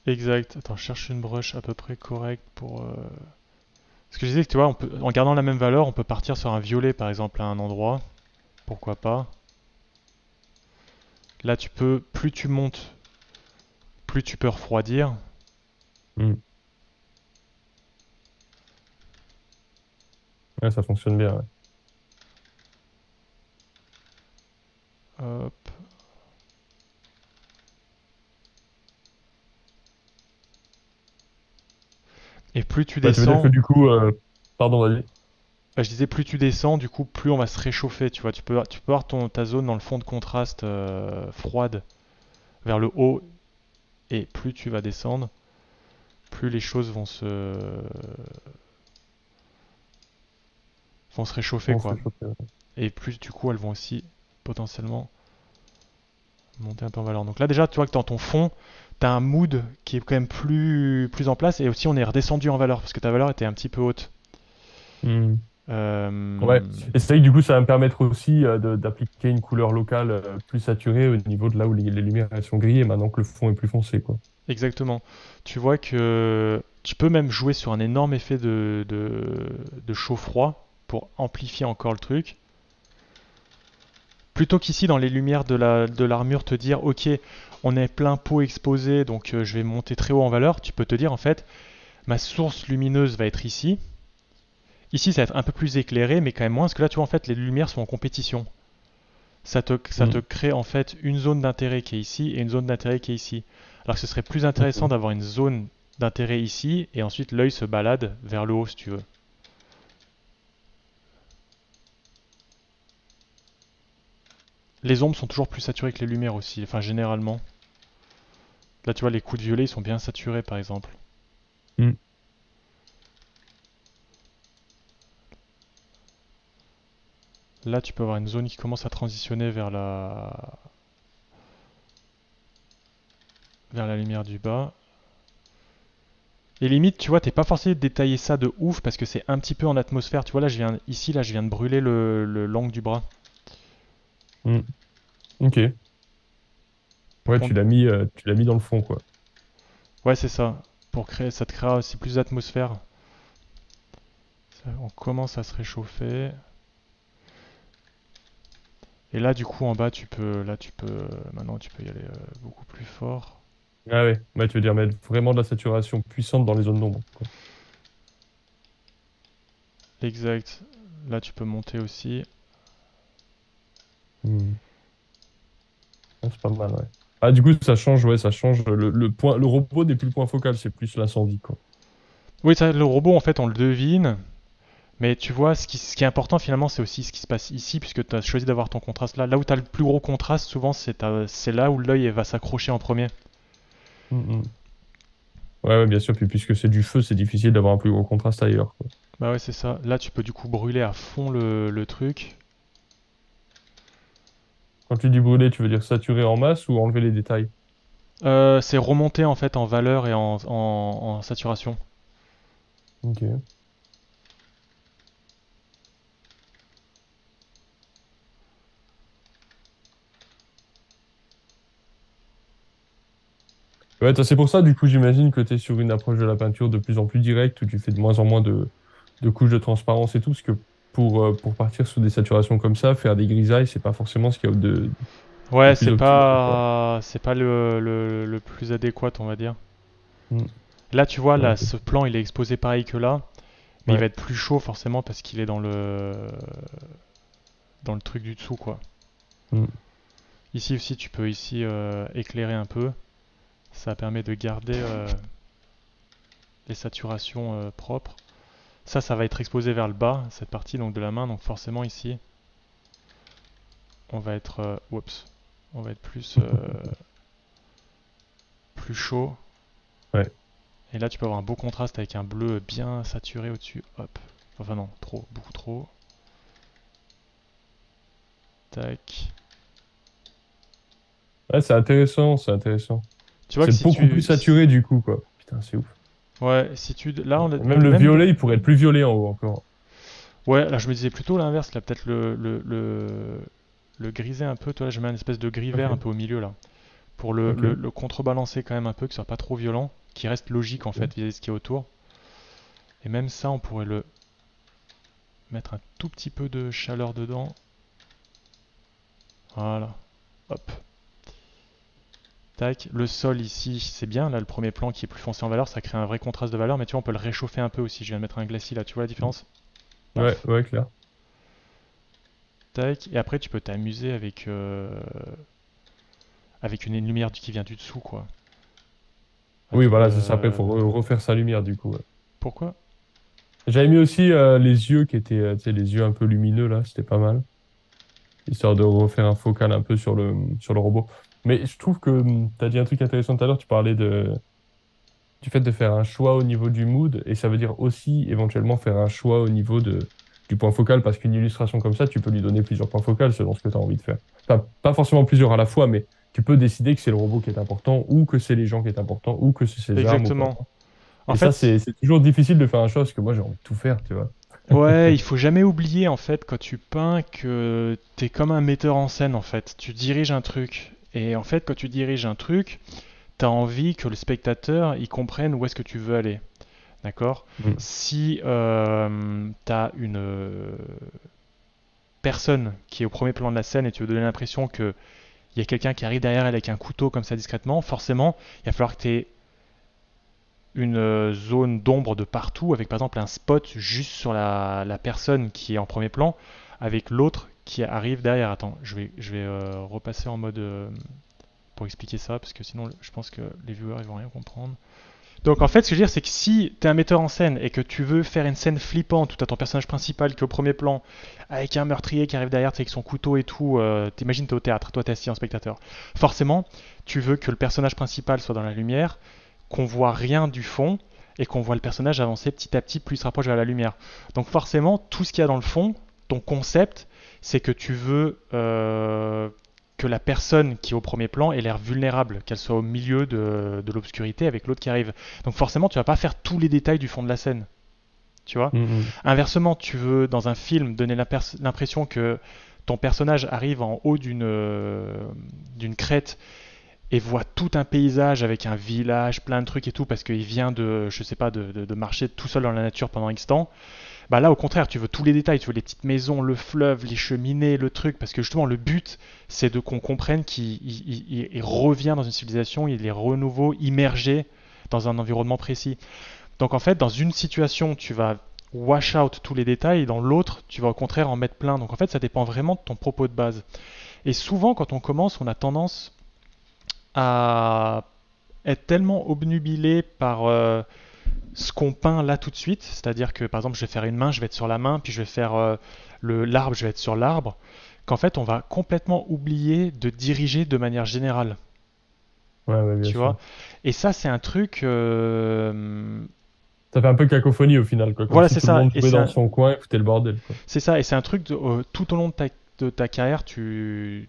Exact. Attends, je cherche une brush à peu près correcte pour... Parce que je disais que tu vois, en gardant la même valeur, on peut partir sur un violet par exemple à un endroit. Pourquoi pas. Là, tu peux... Plus tu montes, plus tu peux refroidir. Ouais, ça fonctionne bien, ouais. Hop. Et plus tu descends... Ça veut dire que du coup... Pardon, vas-y. Bah, je disais, plus tu descends, du coup, plus on va se réchauffer, tu vois. Tu peux avoir ta zone dans le fond de contraste froide vers le haut, et plus tu vas descendre, plus les choses vont se... se réchauffer, quoi. Ouais. Et plus du coup elles vont aussi potentiellement monter un peu en valeur. Donc là déjà tu vois que dans ton fond t'as un mood qui est quand même plus en place, et aussi on est redescendu en valeur parce que ta valeur était un petit peu haute. Ouais, et c'est vrai que du coup ça va me permettre aussi d'appliquer une couleur locale plus saturée au niveau de là où les lumières elles sont grillées maintenant que le fond est plus foncé, quoi. Exactement, tu vois que tu peux même jouer sur un énorme effet de chaud-froid pour amplifier encore le truc. Plutôt qu'ici dans les lumières de l'armure te dire ok on est plein pot exposé donc je vais monter très haut en valeur, tu peux te dire en fait ma source lumineuse va être ici, ça va être un peu plus éclairé mais quand même moins, parce que là tu vois en fait les lumières sont en compétition, ça te crée en fait une zone d'intérêt qui est ici et une zone d'intérêt qui est ici, alors que ce serait plus intéressant d'avoir une zone d'intérêt ici et ensuite l'œil se balade vers le haut si tu veux. Les ombres sont toujours plus saturées que les lumières aussi, enfin généralement. Là tu vois les coups de violet ils sont bien saturés par exemple. Là, tu peux avoir une zone qui commence à transitionner vers la lumière du bas. Et limite, tu vois, t'es pas forcé de détailler ça de ouf parce que c'est un petit peu en atmosphère. Tu vois, là, je viens de brûler l'angle du bras. Mmh. Ok. Ouais, tu l'as mis dans le fond, quoi. Ouais, c'est ça. Pour créer, ça te créera aussi plus d'atmosphère. On commence à se réchauffer. Et là, du coup, en bas, maintenant, tu peux y aller beaucoup plus fort. Ah ouais, bah, tu veux dire mettre vraiment de la saturation puissante dans les zones d'ombre. Exact. Là, tu peux monter aussi. Hmm. C'est pas mal, ouais. Ah, du coup, ça change. Le robot n'est plus le point focal, c'est plus l'incendie, quoi. Oui, ça, le robot, en fait, on le devine. Mais tu vois, ce qui est important, finalement, c'est aussi ce qui se passe ici, puisque tu as choisi d'avoir ton contraste là. Là où tu as le plus gros contraste, souvent, c'est là où l'œil va s'accrocher en premier. Mmh. Ouais, bien sûr, puis puisque c'est du feu, c'est difficile d'avoir un plus gros contraste ailleurs, quoi. Bah ouais, c'est ça. Là, tu peux du coup brûler à fond le truc. Quand tu dis brûler, tu veux dire saturer en masse ou enlever les détails? C'est remonter en fait en valeur et en saturation. Ok. Ouais, c'est pour ça, du coup, j'imagine que tu es sur une approche de la peinture de plus en plus directe, où tu fais de moins en moins de couches de transparence et tout, parce que pour partir sous des saturations comme ça, faire des grisailles, c'est pas forcément ce qu'il y a de... Ouais, c'est pas le plus adéquat, on va dire. Mm. Là, tu vois, là, ce plan, il est exposé pareil que là, mais il va être plus chaud, forcément, parce qu'il est dans le truc du dessous, quoi. Mm. Ici aussi, tu peux éclairer un peu. Ça permet de garder les saturations propres. Ça va être exposé vers le bas, cette partie donc de la main. Donc forcément ici, on va être plus chaud. Ouais. Et là, tu peux avoir un beau contraste avec un bleu bien saturé au-dessus. Hop. Enfin non, trop, beaucoup trop. Tac. Ouais, c'est intéressant. C'est beaucoup plus saturé du coup, quoi. Putain, c'est ouf. Ouais, si tu... Là, on a... Même le violet, il pourrait être plus violet en haut encore. Ouais, là, je me disais plutôt l'inverse. Là, peut-être le griser un peu. Toi, là, je mets une espèce de gris vert un peu au milieu, là. Pour le contrebalancer quand même un peu, que ce soit pas trop violent. Qui reste logique, en fait, vis-à-vis de ce qui est autour. Et même ça, on pourrait le... Mettre un tout petit peu de chaleur dedans. Voilà. Hop. Tac. Le sol ici, c'est bien. Là, le premier plan qui est plus foncé en valeur, ça crée un vrai contraste de valeur. Mais tu vois, on peut le réchauffer un peu aussi. Je viens de mettre un glacis là. Tu vois la différence? Ouais, paf. Ouais, clair. Tac. Et après, tu peux t'amuser avec une lumière qui vient du dessous, quoi. Avec, oui, voilà, c'est ça. Après, il faut refaire sa lumière, du coup. Ouais. Pourquoi? J'avais mis aussi les yeux qui étaient, tu sais, les yeux un peu lumineux là. C'était pas mal. Histoire de refaire un focal un peu sur le robot. Mais je trouve que tu as dit un truc intéressant tout à l'heure, tu parlais du fait de faire un choix au niveau du mood, et ça veut dire aussi éventuellement faire un choix au niveau du point focal, parce qu'une illustration comme ça, tu peux lui donner plusieurs points focaux selon ce que tu as envie de faire. Enfin, pas forcément plusieurs à la fois, mais tu peux décider que c'est le robot qui est important, ou que c'est les gens qui est important, ou que c'est ses armes. Exactement. En fait, ça, c'est toujours difficile de faire un choix, parce que moi, j'ai envie de tout faire, tu vois. Ouais, il faut jamais oublier, en fait, quand tu peins, que tu es comme un metteur en scène, en fait. Tu diriges un truc. Et en fait, quand tu diriges un truc, tu as envie que le spectateur il comprenne où est-ce que tu veux aller. D'accord ? Mmh. Si tu as une personne qui est au premier plan de la scène et tu veux donner l'impression qu'il y a quelqu'un qui arrive derrière elle avec un couteau comme ça discrètement, forcément, il va falloir que tu aies une zone d'ombre de partout, avec par exemple un spot juste sur la personne qui est en premier plan, avec l'autre qui arrive derrière. Attends, je vais repasser en mode pour expliquer ça, parce que sinon je pense que les viewers ils vont rien comprendre. Donc en fait, ce que je veux dire, c'est que si tu es un metteur en scène et que tu veux faire une scène flippante, tu as ton personnage principal qui est au premier plan, avec un meurtrier qui arrive derrière, tu sais, avec son couteau et tout, t'imagines t'es au théâtre, toi t'es assis en spectateur. Forcément, tu veux que le personnage principal soit dans la lumière, qu'on voit rien du fond, et qu'on voit le personnage avancer petit à petit, plus il se rapproche vers la lumière. Donc forcément, tout ce qu'il y a dans le fond, ton concept, c'est que tu veux que la personne qui est au premier plan ait l'air vulnérable, qu'elle soit au milieu de l'obscurité avec l'autre qui arrive. Donc forcément, tu vas pas faire tous les détails du fond de la scène. Tu vois. Inversement, tu veux, dans un film, donner l'impression que ton personnage arrive en haut d'une crête et voit tout un paysage avec un village, plein de trucs et tout, parce qu'il vient de marcher tout seul dans la nature pendant X temps. Bah là, au contraire, tu veux tous les détails, tu veux les petites maisons, le fleuve, les cheminées, le truc, parce que justement, le but, c'est qu'on comprenne qu'il revient dans une civilisation, il est renouveau, immergé dans un environnement précis. Donc en fait, dans une situation, tu vas wash out tous les détails, et dans l'autre, tu vas au contraire en mettre plein. Donc en fait, ça dépend vraiment de ton propos de base. Et souvent, quand on commence, on a tendance à être tellement obnubilé par ce qu'on peint là tout de suite, c'est-à-dire que par exemple je vais faire une main, je vais être sur la main, puis je vais faire l'arbre, je vais être sur l'arbre, qu'en fait on va complètement oublier de diriger de manière générale. Ouais, bien tu sûr. Vois. Et ça c'est un truc... Ça fait un peu cacophonie au final, quoi. Comme voilà, si c'est tout ça. Le monde jouait dans son coin et foutait le bordel, quoi. C'est ça, et c'est un truc tout au long de ta carrière, c'est un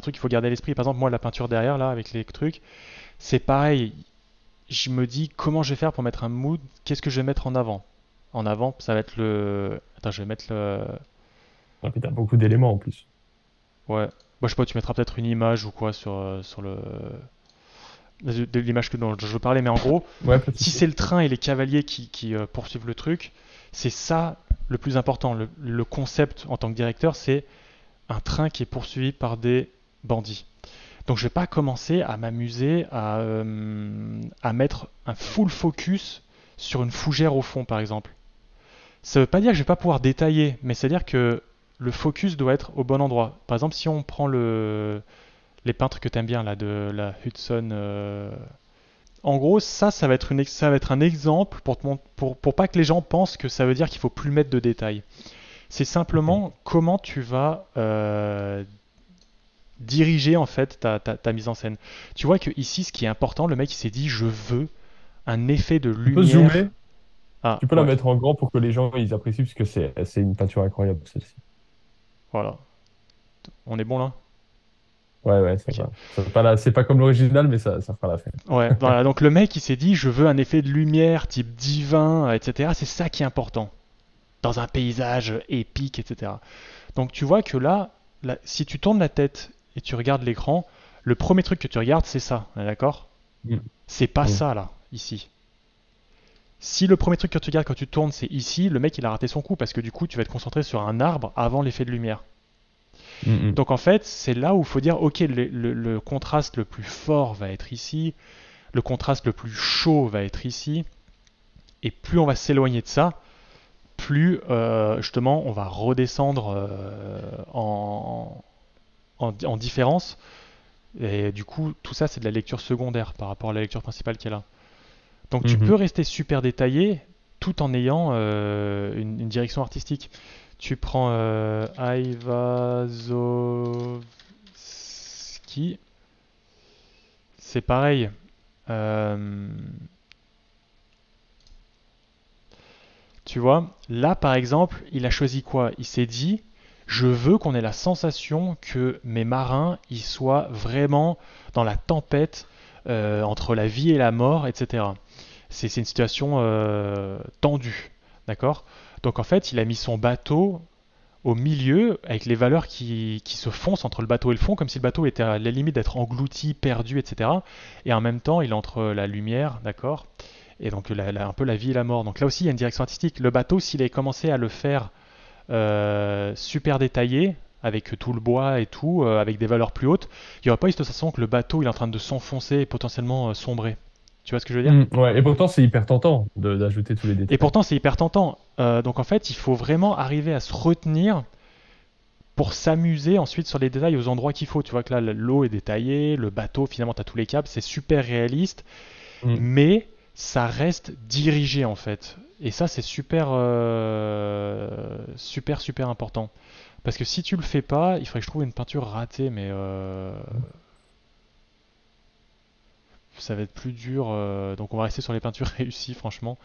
truc qu'il faut garder à l'esprit. Par exemple, moi, la peinture derrière, là, avec les trucs, c'est pareil. Je me dis comment je vais faire pour mettre un mood, qu'est-ce que je vais mettre en avant. En avant, ça va être le... Attends, je vais mettre le... Ah, putain, beaucoup d'éléments en plus. Ouais. Moi, je sais pas, tu mettras peut-être une image ou quoi sur le... de l'image dont je veux parler, mais en gros, ouais, si c'est le train et les cavaliers qui poursuivent le truc, c'est ça le plus important. Le concept en tant que directeur, c'est un train qui est poursuivi par des bandits. Donc je vais pas commencer à m'amuser à mettre un full focus sur une fougère au fond, par exemple. Ça veut pas dire que je vais pas pouvoir détailler, mais c'est-à-dire que le focus doit être au bon endroit. Par exemple, si on prend les peintres que t'aimes bien là de la Hudson, en gros ça va être un exemple pour pas que les gens pensent que ça veut dire qu'il faut plus mettre de détails. C'est simplement comment tu vas diriger en fait ta mise en scène. Tu vois que ici ce qui est important, le mec il s'est dit je veux un effet de lumière. Tu peux zoomer. Ah, tu peux la mettre en grand pour que les gens ils apprécient parce que c'est une peinture incroyable celle-ci. Voilà. On est bon là. Ouais, c'est okay. C'est pas comme l'original, mais ça fera la fin. Ouais, voilà, donc le mec, il s'est dit, je veux un effet de lumière type divin, etc. C'est ça qui est important, dans un paysage épique, etc. Donc tu vois que là, si tu tournes la tête et tu regardes l'écran, le premier truc que tu regardes, c'est ça, d'accord ? C'est pas ça, là, ici. Si le premier truc que tu regardes quand tu tournes, c'est ici, le mec, il a raté son coup, parce que du coup, tu vas te concentrer sur un arbre avant l'effet de lumière. Donc en fait, c'est là où il faut dire, ok, le contraste le plus fort va être ici, le contraste le plus chaud va être ici, et plus on va s'éloigner de ça, plus justement on va redescendre en différence, et du coup tout ça c'est de la lecture secondaire par rapport à la lecture principale qui est là. Donc tu peux rester super détaillé tout en ayant une direction artistique. Tu prends Aivazovsky, c'est pareil. Tu vois, là par exemple, il a choisi quoi? Il s'est dit, je veux qu'on ait la sensation que mes marins, ils soient vraiment dans la tempête entre la vie et la mort, etc. C'est une situation tendue, d'accord ? Donc en fait, il a mis son bateau au milieu avec les valeurs qui se foncent entre le bateau et le fond, comme si le bateau était à la limite d'être englouti, perdu, etc. Et en même temps, il est entre la lumière, d'accord ? Et donc un peu la vie et la mort. Donc là aussi, il y a une direction artistique. Le bateau, s'il avait commencé à le faire super détaillé, avec tout le bois et tout, avec des valeurs plus hautes, il n'y aurait pas eu cette sensation que le bateau il est en train de s'enfoncer et potentiellement sombrer. Tu vois ce que je veux dire ? Ouais, et pourtant c'est hyper tentant d'ajouter tous les détails. Et pourtant c'est hyper tentant. Donc en fait, il faut vraiment arriver à se retenir pour s'amuser ensuite sur les détails aux endroits qu'il faut. Tu vois que là, l'eau est détaillée, le bateau, finalement, tu as tous les câbles, c'est super réaliste, mais ça reste dirigé en fait. Et ça, c'est super important. Parce que si tu le fais pas, il faudrait que je trouve une peinture ratée, mais... ça va être plus dur, donc on va rester sur les peintures réussies, franchement.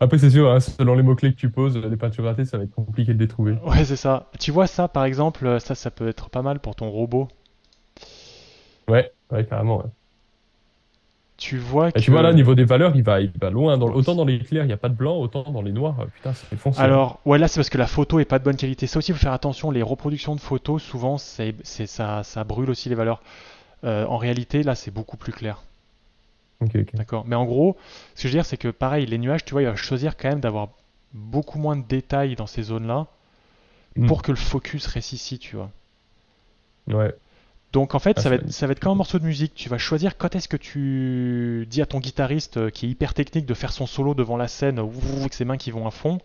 Après, c'est sûr, hein, selon les mots-clés que tu poses, les peintures ratées, ça va être compliqué de les trouver. Ouais, c'est ça. Tu vois ça, par exemple, ça peut être pas mal pour ton robot. Ouais, carrément. Ouais. Tu vois que... Tu vois là, au niveau des valeurs, il va loin. Autant dans les clairs, il n'y a pas de blanc, autant dans les noirs, putain, c'est foncé. Alors, ouais, là, c'est parce que la photo est pas de bonne qualité. Ça aussi, il faut faire attention. Les reproductions de photos, souvent, ça brûle aussi les valeurs. En réalité, là, c'est beaucoup plus clair. Ok. D'accord. Mais en gros, ce que je veux dire, c'est que pareil, les nuages, tu vois, il va choisir quand même d'avoir beaucoup moins de détails dans ces zones-là pour que le focus reste ici, tu vois. Ouais. Donc en fait, ça va être comme un morceau de musique. Tu vas choisir quand est-ce que tu dis à ton guitariste qui est hyper technique de faire son solo devant la scène, avec ses mains qui vont à fond,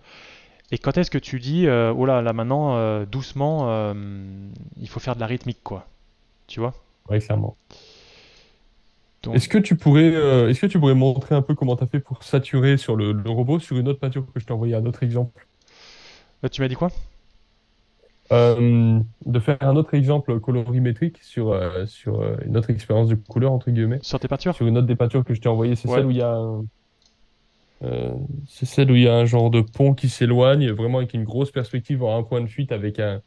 et quand est-ce que tu dis, oh là maintenant, doucement, il faut faire de la rythmique, quoi. Tu vois ? Oui, clairement. Donc... Est-ce que tu pourrais montrer un peu comment tu as fait pour saturer sur le robot sur une autre peinture que je t'ai envoyée, un autre exemple ? Là, tu m'as dit quoi ? De faire un autre exemple colorimétrique sur une autre expérience de couleur, entre guillemets. Sur tes peintures ? Sur une autre des peintures que je t'ai envoyée, c'est celle où il y a un genre de pont qui s'éloigne, vraiment avec une grosse perspective en un point de fuite avec un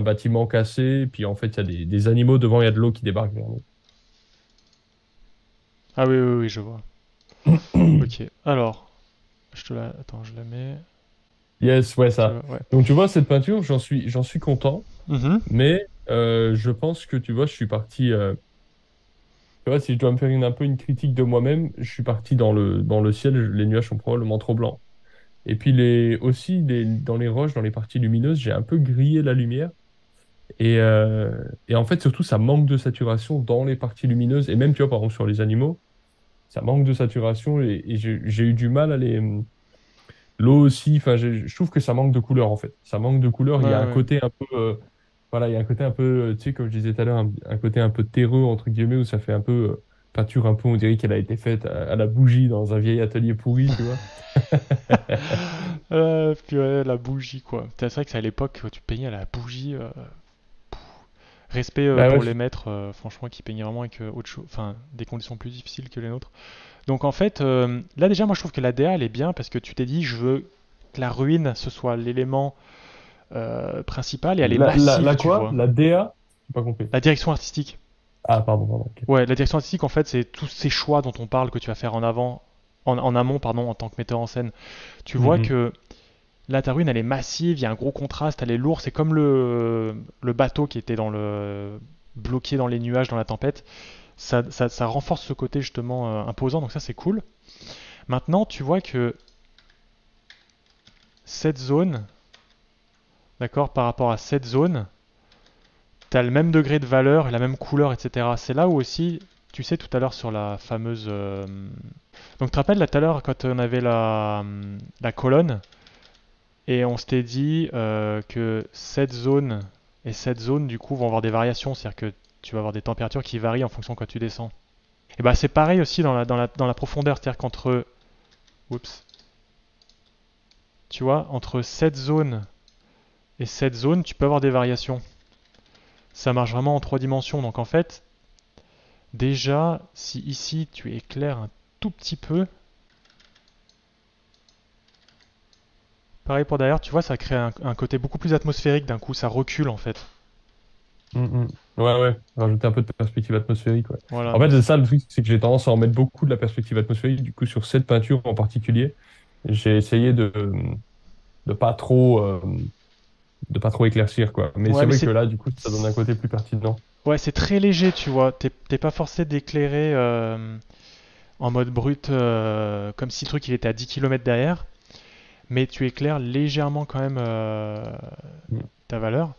bâtiment cassé, puis en fait il y a des animaux devant, il y a de l'eau qui débarque vers nous. Ah oui, je vois. Ok, alors, je la mets... Yes, ouais, ça. Ouais. Donc tu vois, cette peinture, j'en suis content, mais je pense que tu vois, je suis parti... tu vois, si je dois me faire un peu une critique de moi-même, je suis parti dans le ciel, les nuages sont probablement trop blancs. Et puis dans les roches, dans les parties lumineuses, j'ai un peu grillé la lumière. Et en fait, surtout, ça manque de saturation dans les parties lumineuses. Et même, tu vois, par exemple, sur les animaux, ça manque de saturation et j'ai eu du mal à les... L'eau aussi, enfin, je trouve que ça manque de couleur en fait. Ça manque de couleur. Il y a un côté un peu, il y a un côté un peu, tu sais, comme je disais tout à l'heure, un côté un peu terreux entre guillemets où ça fait un peu peinture un peu. On dirait qu'elle a été faite à la bougie dans un vieil atelier pourri, tu vois. Puis ouais, la bougie quoi. C'est vrai que c'est à l'époque où tu peignais à la bougie. Respect pour les maîtres, franchement, qui peignaient vraiment avec des conditions plus difficiles que les nôtres. Donc en fait, là déjà, moi je trouve que la DA elle est bien parce que tu t'es dit, je veux que la ruine ce soit l'élément principal et elle est massive. La quoi tu vois. La DA ? J'ai pas compris. La direction artistique. Ah pardon. Okay. Ouais, la direction artistique en fait, c'est tous ces choix dont on parle que tu vas faire en amont, pardon, en tant que metteur en scène. Tu vois que là ta ruine elle est massive, il y a un gros contraste, elle est lourde, c'est comme le bateau qui était bloqué dans les nuages dans la tempête. Ça renforce ce côté justement imposant, donc ça c'est cool. Maintenant, tu vois que cette zone, d'accord, par rapport à cette zone, tu as le même degré de valeur, la même couleur, etc. C'est là où aussi, tu sais, tout à l'heure sur la fameuse... Donc tu te rappelles, là tout à l'heure, quand on avait la colonne, et on s'était dit que cette zone et cette zone, du coup, vont avoir des variations, c'est-à-dire que tu vas avoir des températures qui varient en fonction de quand tu descends. Et bah c'est pareil aussi dans la profondeur, c'est-à-dire qu'entre... Oups. Tu vois, entre cette zone et cette zone, tu peux avoir des variations. Ça marche vraiment en 3 dimensions, donc en fait, déjà, si ici tu éclaires un tout petit peu... Pareil pour derrière, tu vois, ça crée un côté beaucoup plus atmosphérique d'un coup, ça recule en fait. Ouais, rajouter un peu de perspective atmosphérique. Ouais. Voilà. En fait, c'est ça le truc, c'est que j'ai tendance à en mettre beaucoup de la perspective atmosphérique. Du coup, sur cette peinture en particulier, j'ai essayé de pas trop éclaircir, quoi. Mais c'est vrai que là, du coup, ça donne un côté plus pertinent. Ouais, c'est très léger, tu vois. T'es pas forcé d'éclairer en mode brut, comme si le truc il était à 10 km derrière. Mais tu éclaires légèrement quand même ta valeur.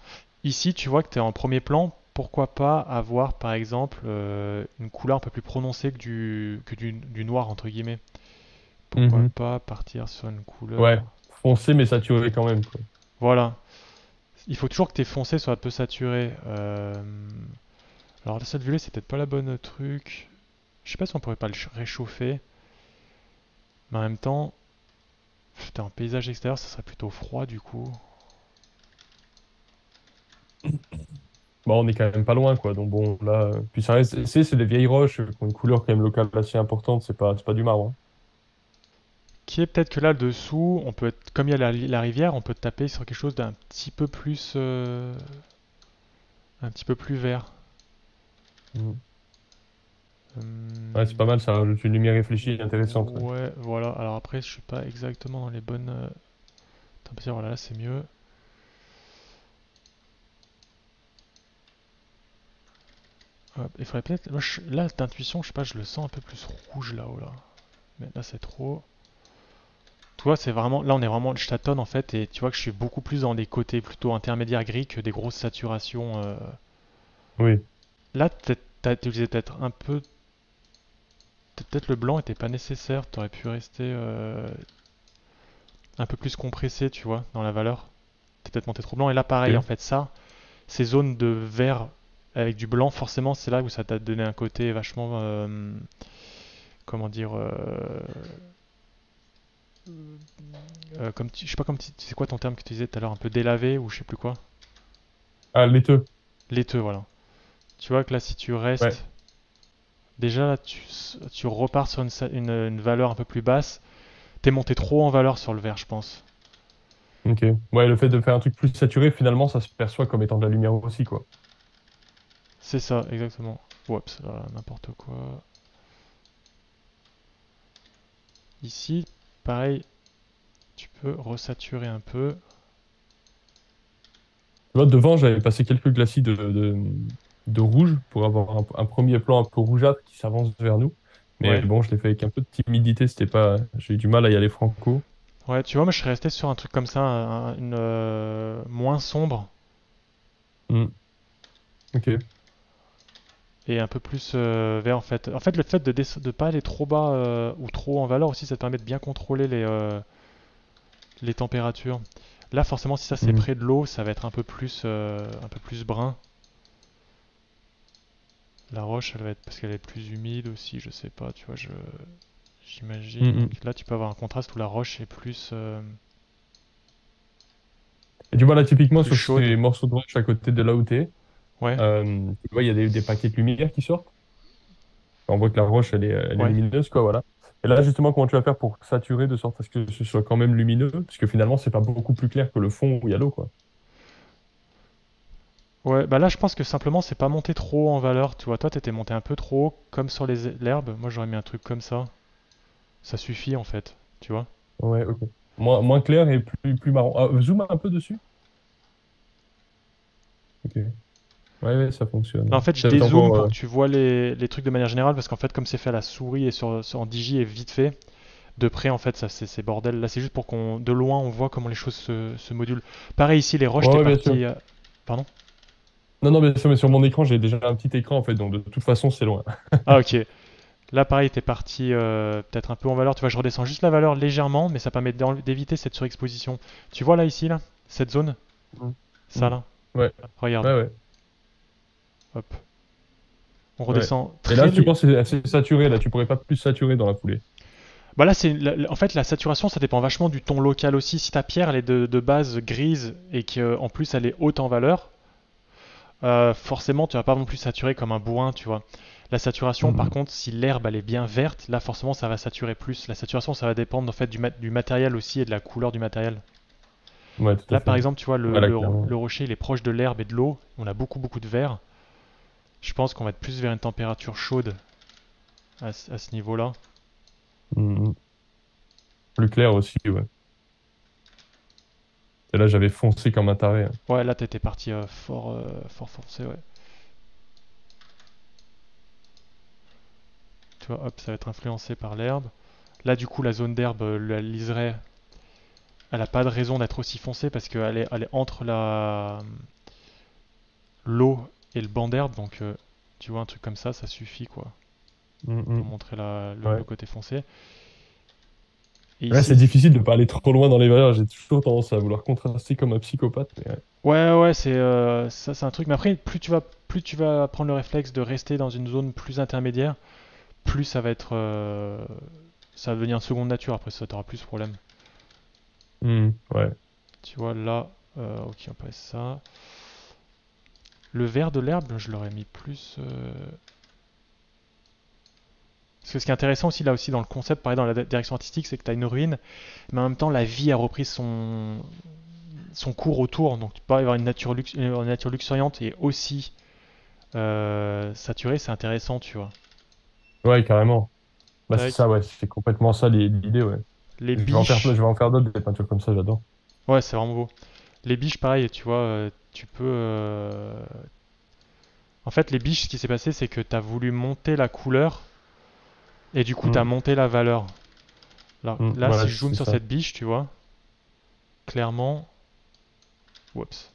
Ici, tu vois que tu es en premier plan. Pourquoi pas avoir, par exemple, une couleur un peu plus prononcée que du noir, entre guillemets. Pourquoi pas partir sur une couleur... Ouais, foncé mais saturé quand même, quoi. Voilà. Il faut toujours que tes foncé soit un peu saturé. Alors, la cette vue-là, c'est peut-être pas la bonne truc. Je sais pas si on pourrait pas le réchauffer. Mais en même temps, putain, un paysage extérieur, ça serait plutôt froid, du coup. Bon, on est quand même pas loin, quoi. Donc bon, là, puis ça reste, c'est des vieilles roches qui ont une couleur quand même locale assez importante. C'est pas du marbre. Hein. Ok, peut-être que là, dessous, on peut être, comme il y a la rivière, on peut taper sur quelque chose d'un petit peu plus... un petit peu plus vert. Mmh. Ouais, c'est pas mal, ça, une lumière réfléchie intéressante. Ouais, ouais, voilà. Alors après, je suis pas exactement dans les bonnes... Tant pis, voilà, là, c'est mieux. Il faudrait peut-être... Là, d'intuition, je sais pas, je le sens un peu plus rouge là-haut, là. Mais là, c'est trop... Tu vois, c'est vraiment... Là, on est vraiment... Je tâtonne, en fait, et tu vois que je suis beaucoup plus dans des côtés plutôt intermédiaires gris que des grosses saturations. Oui. Là, t'as utilisé peut-être un peu... Peut-être le blanc était pas nécessaire, t'aurais pu rester un peu plus compressé, tu vois, dans la valeur. T'es peut-être monté trop blanc, et là, pareil, okay. En fait, ça, ces zones de vert... Avec du blanc, forcément, c'est là où ça t'a donné un côté vachement, comment dire, comme tu, je sais pas comme tu, c'est quoi ton terme que tu disais tout à l'heure, un peu délavé ou je sais plus quoi. Ah, laiteux. Laiteux, voilà. Tu vois que là, si tu restes, ouais. Déjà là, tu repars sur une valeur un peu plus basse. T'es monté trop en valeur sur le vert, je pense. Ok. Ouais, le fait de faire un truc plus saturé, finalement, ça se perçoit comme étant de la lumière aussi, quoi. C'est ça, exactement. Oups, là, n'importe quoi. Ici, pareil, tu peux resaturer un peu. Là, devant, j'avais passé quelques glacis de rouge pour avoir un premier plan un peu rougeâtre qui s'avance vers nous. Mais ouais. Bon, je l'ai fait avec un peu de timidité, c'était pas... J'ai eu du mal à y aller franco. Ouais, tu vois, moi, je serais resté sur un truc comme ça, moins sombre. Mm. Ok. Et un peu plus vert en fait. En fait, le fait de pas aller trop bas ou trop en valeur aussi, ça te permet de bien contrôler les températures. Là, forcément, si ça c'est près de l'eau, ça va être un peu plus brun. La roche, elle va être parce qu'elle est plus humide aussi. Je sais pas, tu vois, j'imagine. Là, tu peux avoir un contraste où la roche est plus. Et tu vois là, typiquement, sur les morceaux de roche à côté de là où t'es. Ouais. Tu vois, il y a des paquets de lumière qui sortent. On voit que la roche, elle est lumineuse, quoi, voilà. Et là, justement, comment tu vas faire pour saturer de sorte à ce que ce soit quand même lumineux? Parce que finalement, c'est pas beaucoup plus clair que le fond où il y a l'eau, quoi. Ouais, bah là, je pense que simplement, c'est pas monté trop en valeur. Tu vois, toi, t'étais monté un peu trop haut, comme sur l'herbe. Moi, j'aurais mis un truc comme ça. Ça suffit, en fait, tu vois. Ouais, ok. Moins clair et plus marron. Ah, zoom un peu dessus. Ok. Ouais, ça fonctionne. Non, en fait, je dézoome pour que tu vois les trucs de manière générale, parce qu'en fait, comme c'est fait à la souris et en digi et vite fait, de près, en fait, ça c'est bordel. Là, c'est juste pour qu'on, de loin, on voit comment les choses se modulent. Pareil ici, les roches, t'es parti... Pardon? Non, mais sur mon écran, j'ai déjà un petit écran, en fait, donc de toute façon, c'est loin. Ah, ok. Là, pareil, t'es parti peut-être un peu en valeur. Tu vois, je redescends juste la valeur légèrement, mais ça permet d'éviter cette surexposition. Tu vois, là, ici, là, cette zone? Ça, là? Ouais. Regarde. Ouais. Hop. On redescend très... Et là, tu penses que c'est assez saturé, là, tu pourrais pas plus saturer dans la foulée. Bah là, en fait, la saturation, ça dépend vachement du ton local aussi. Si ta pierre, elle est de base grise et qu'en plus, elle est haute en valeur, forcément, tu vas pas non plus saturer comme un bourrin, tu vois. La saturation, par contre, si l'herbe, elle est bien verte, là, forcément, ça va saturer plus. La saturation, ça va dépendre, en fait, du matériel aussi et de la couleur du matériel. Ouais, là, par exemple, tu vois, le rocher, il est proche de l'herbe et de l'eau. On a beaucoup, beaucoup de vert. Je pense qu'on va être plus vers une température chaude à ce niveau-là. Plus clair aussi, ouais. Et là, j'avais foncé comme un taré. Hein. Ouais, là, t'étais parti fort foncé, ouais. Tu vois, hop, ça va être influencé par l'herbe. Là, du coup, la zone d'herbe, la liserée, elle n'a pas de raison d'être aussi foncée parce qu'elle est entre l'eau et le banc d'herbe, donc tu vois, un truc comme ça, ça suffit, quoi, pour montrer le côté foncé. Et là, c'est difficile de pas aller trop loin dans les valeurs, j'ai toujours tendance à vouloir contraster comme un psychopathe. Mais... Ouais, c'est ça, c'est un truc, mais après, plus tu vas prendre le réflexe de rester dans une zone plus intermédiaire, plus ça va être... ça va devenir une seconde nature, après ça, t'auras plus de problème. Ouais. Tu vois, là, ok, on passe ça... Le vert de l'herbe, je l'aurais mis plus... Parce Parce que ce qui est intéressant aussi, là aussi, dans le concept, pareil, dans la direction artistique, c'est que tu as une ruine, mais en même temps, la vie a repris son cours autour. Donc, tu peux avoir une nature luxuriante et aussi saturée. C'est intéressant, tu vois. Ouais, carrément. Bah, c'est ça, ouais. C'est complètement ça l'idée, ouais. Les biches. Je vais en faire d'autres, des peintures comme ça, j'adore. Ouais, c'est vraiment beau. Les biches, pareil, tu vois, tu peux... En fait, les biches, ce qui s'est passé, c'est que tu as voulu monter la couleur et du coup, tu as monté la valeur. Alors, là, voilà, si je zoome sur cette biche, tu vois, clairement... Oups.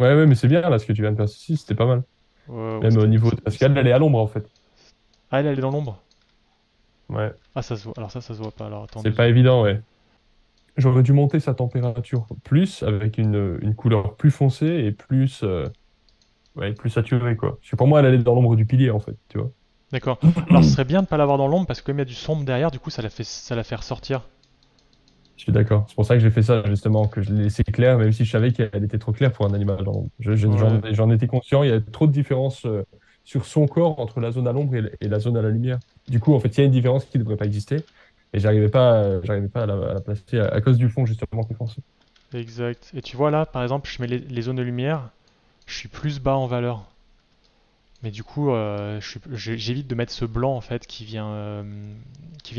Ouais, mais c'est bien, là, ce que tu viens de faire ici, c'était pas mal. Même au niveau... Parce qu'elle est à l'ombre, en fait. Ah, elle est dans l'ombre? Ouais. Ah, ça se voit. Alors ça se voit pas. Alors, c'est pas évident, ouais. J'aurais dû monter sa température plus, avec une couleur plus foncée et plus... Ouais, plus saturée, quoi. Parce que pour moi, elle allait dans l'ombre du pilier, en fait, tu vois. D'accord. Alors, ce serait bien de ne pas l'avoir dans l'ombre, parce que comme il y a du sombre derrière, du coup, ça la fait ressortir. Je suis d'accord. C'est pour ça que j'ai fait ça, justement, que je l'ai laissé claire, même si je savais qu'elle était trop claire pour un animal dans l'ombre. J'en étais conscient, il y a trop de différences sur son corps entre la zone à l'ombre et la zone à la lumière. Du coup, en fait, il y a une différence qui ne devrait pas exister, et j'arrivais pas à la placer à cause du fond, justement, qui est foncé. Exact. Et tu vois, là, par exemple, je mets les zones de lumière... Je suis plus bas en valeur, mais du coup, j'évite de mettre ce blanc en fait qui vient